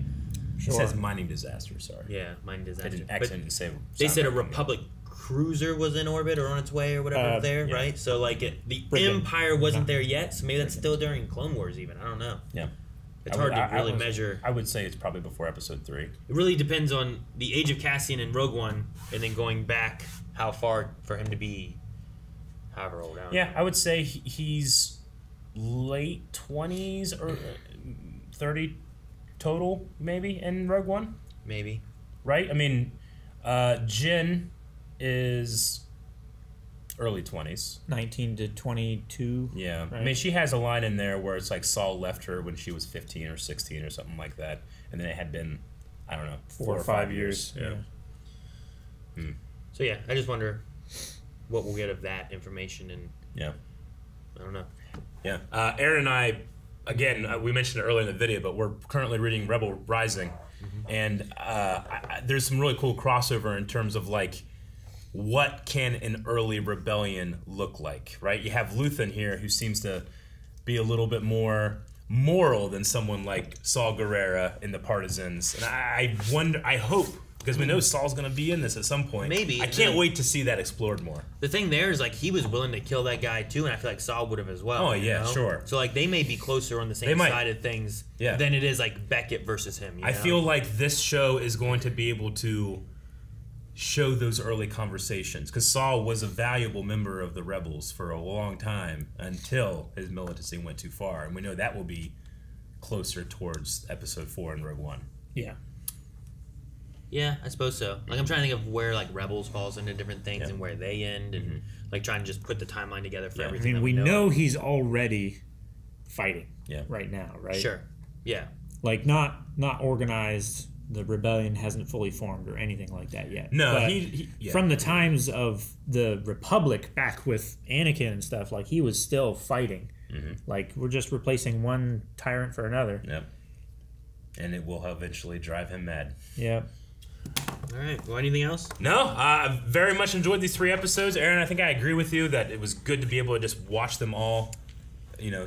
Sure. It says mining disaster, sorry. Yeah, mining disaster. They didn't accidentally say... They said a Republic cruiser was in orbit or on its way or whatever uh, there, yeah. right? So, like, it, the Britain. Empire wasn't there yet, so maybe that's still during Clone Wars even. I don't know. Yeah. It's I hard would, to I, really I was, measure. I would say it's probably before Episode three. It really depends on the age of Cassian and Rogue One, and then going back how far for him to be however old. I yeah, know. I would say he's late twenties or thirty total, maybe, in Rogue One? Maybe. Right? I mean, uh, Jyn is early twenties. nineteen to twenty-two. Yeah. Right? I mean, she has a line in there where it's like Saul left her when she was fifteen or sixteen or something like that. And then it had been, I don't know, four, four or five, five years. years. Yeah. Hmm. So, yeah, I just wonder what we'll get of that information. And yeah. I don't know. Yeah. Uh, Aaron and I... Again, uh, we mentioned it earlier in the video, but we're currently reading Rebel Rising, mm-hmm. and uh, I, there's some really cool crossover in terms of like what can an early rebellion look like, right? You have Luthen here who seems to be a little bit more moral than someone like Saw Gerrera in the Partisans, and I, I wonder, I hope, because we know Saul's going to be in this at some point. Maybe I can't like, wait to see that explored more. The thing there is like he was willing to kill that guy too, and I feel like Saul would have as well. Oh yeah, know? Sure. So like they may be closer on the same side of things yeah. than it is like Beckett versus him. You I know? feel like this show is going to be able to show those early conversations because Saul was a valuable member of the Rebels for a long time until his militancy went too far, and we know that will be closer towards Episode Four and Rogue One. Yeah. Yeah, I suppose so. Like, I'm trying to think of where, like, Rebels falls into different things, yeah, and where they end, and, mm-hmm, like, trying to just put the timeline together for, yeah, everything. I mean, that we, we know, know he's already fighting, yeah, right now, right? Sure. Yeah. Like, not not organized. The rebellion hasn't fully formed or anything like that yet. No, he, he, yeah, from the times of the Republic back with Anakin and stuff, like, he was still fighting. Mm-hmm. Like, we're just replacing one tyrant for another. Yep. And it will eventually drive him mad. Yep. All right. Well, anything else? No. I uh, very much enjoyed these three episodes. Aaron, I think I agree with you that it was good to be able to just watch them all, you know,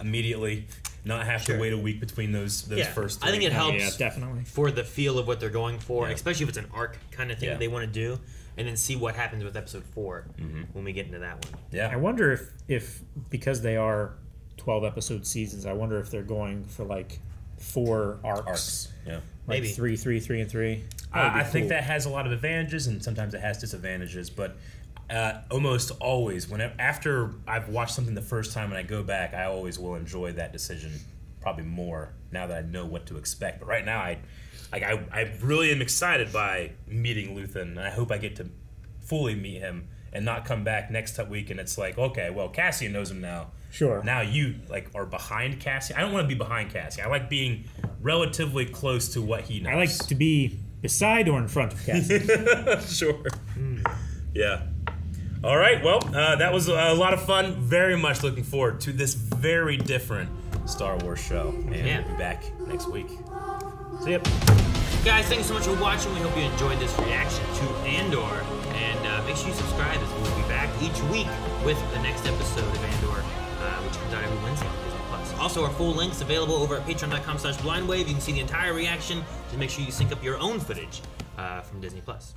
immediately, not have sure. to wait a week between those those yeah. first three. I think it helps, yeah, definitely, for the feel of what they're going for, yeah, especially if it's an arc kind of thing, yeah, that they want to do, and then see what happens with Episode Four, mm-hmm, when we get into that one. Yeah. I wonder if, if because they are twelve-episode seasons, I wonder if they're going for, like, four arcs. Arcs, yeah. Like, maybe three, three, three, and three. Uh, I cool. think that has a lot of advantages, and sometimes it has disadvantages. But uh, almost always, whenever after I've watched something the first time and I go back, I always will enjoy that decision probably more now that I know what to expect. But right now, I like I, I really am excited by meeting Luthen, and I hope I get to fully meet him and not come back next week and it's like, okay, well, Cassian knows him now. Sure. Now you, like, are behind Cassian. I don't want to be behind Cassian. I like being relatively close to what he knows. I like to be beside or in front of Cassian. Sure. Mm. Yeah. All right. Well, uh, that was a lot of fun. Very much looking forward to this very different Star Wars show. And yeah. we'll be back next week. See ya. Guys, thanks so much for watching. We hope you enjoyed this reaction to Andor. And uh, make sure you subscribe, as we'll be back each week with the next episode of Andor, Uh, which comes out every Wednesday on Disney Plus. Also, our full length's available over at patreon.com slash blindwave. You can see the entire reaction, so make sure you sync up your own footage uh, from Disney Plus.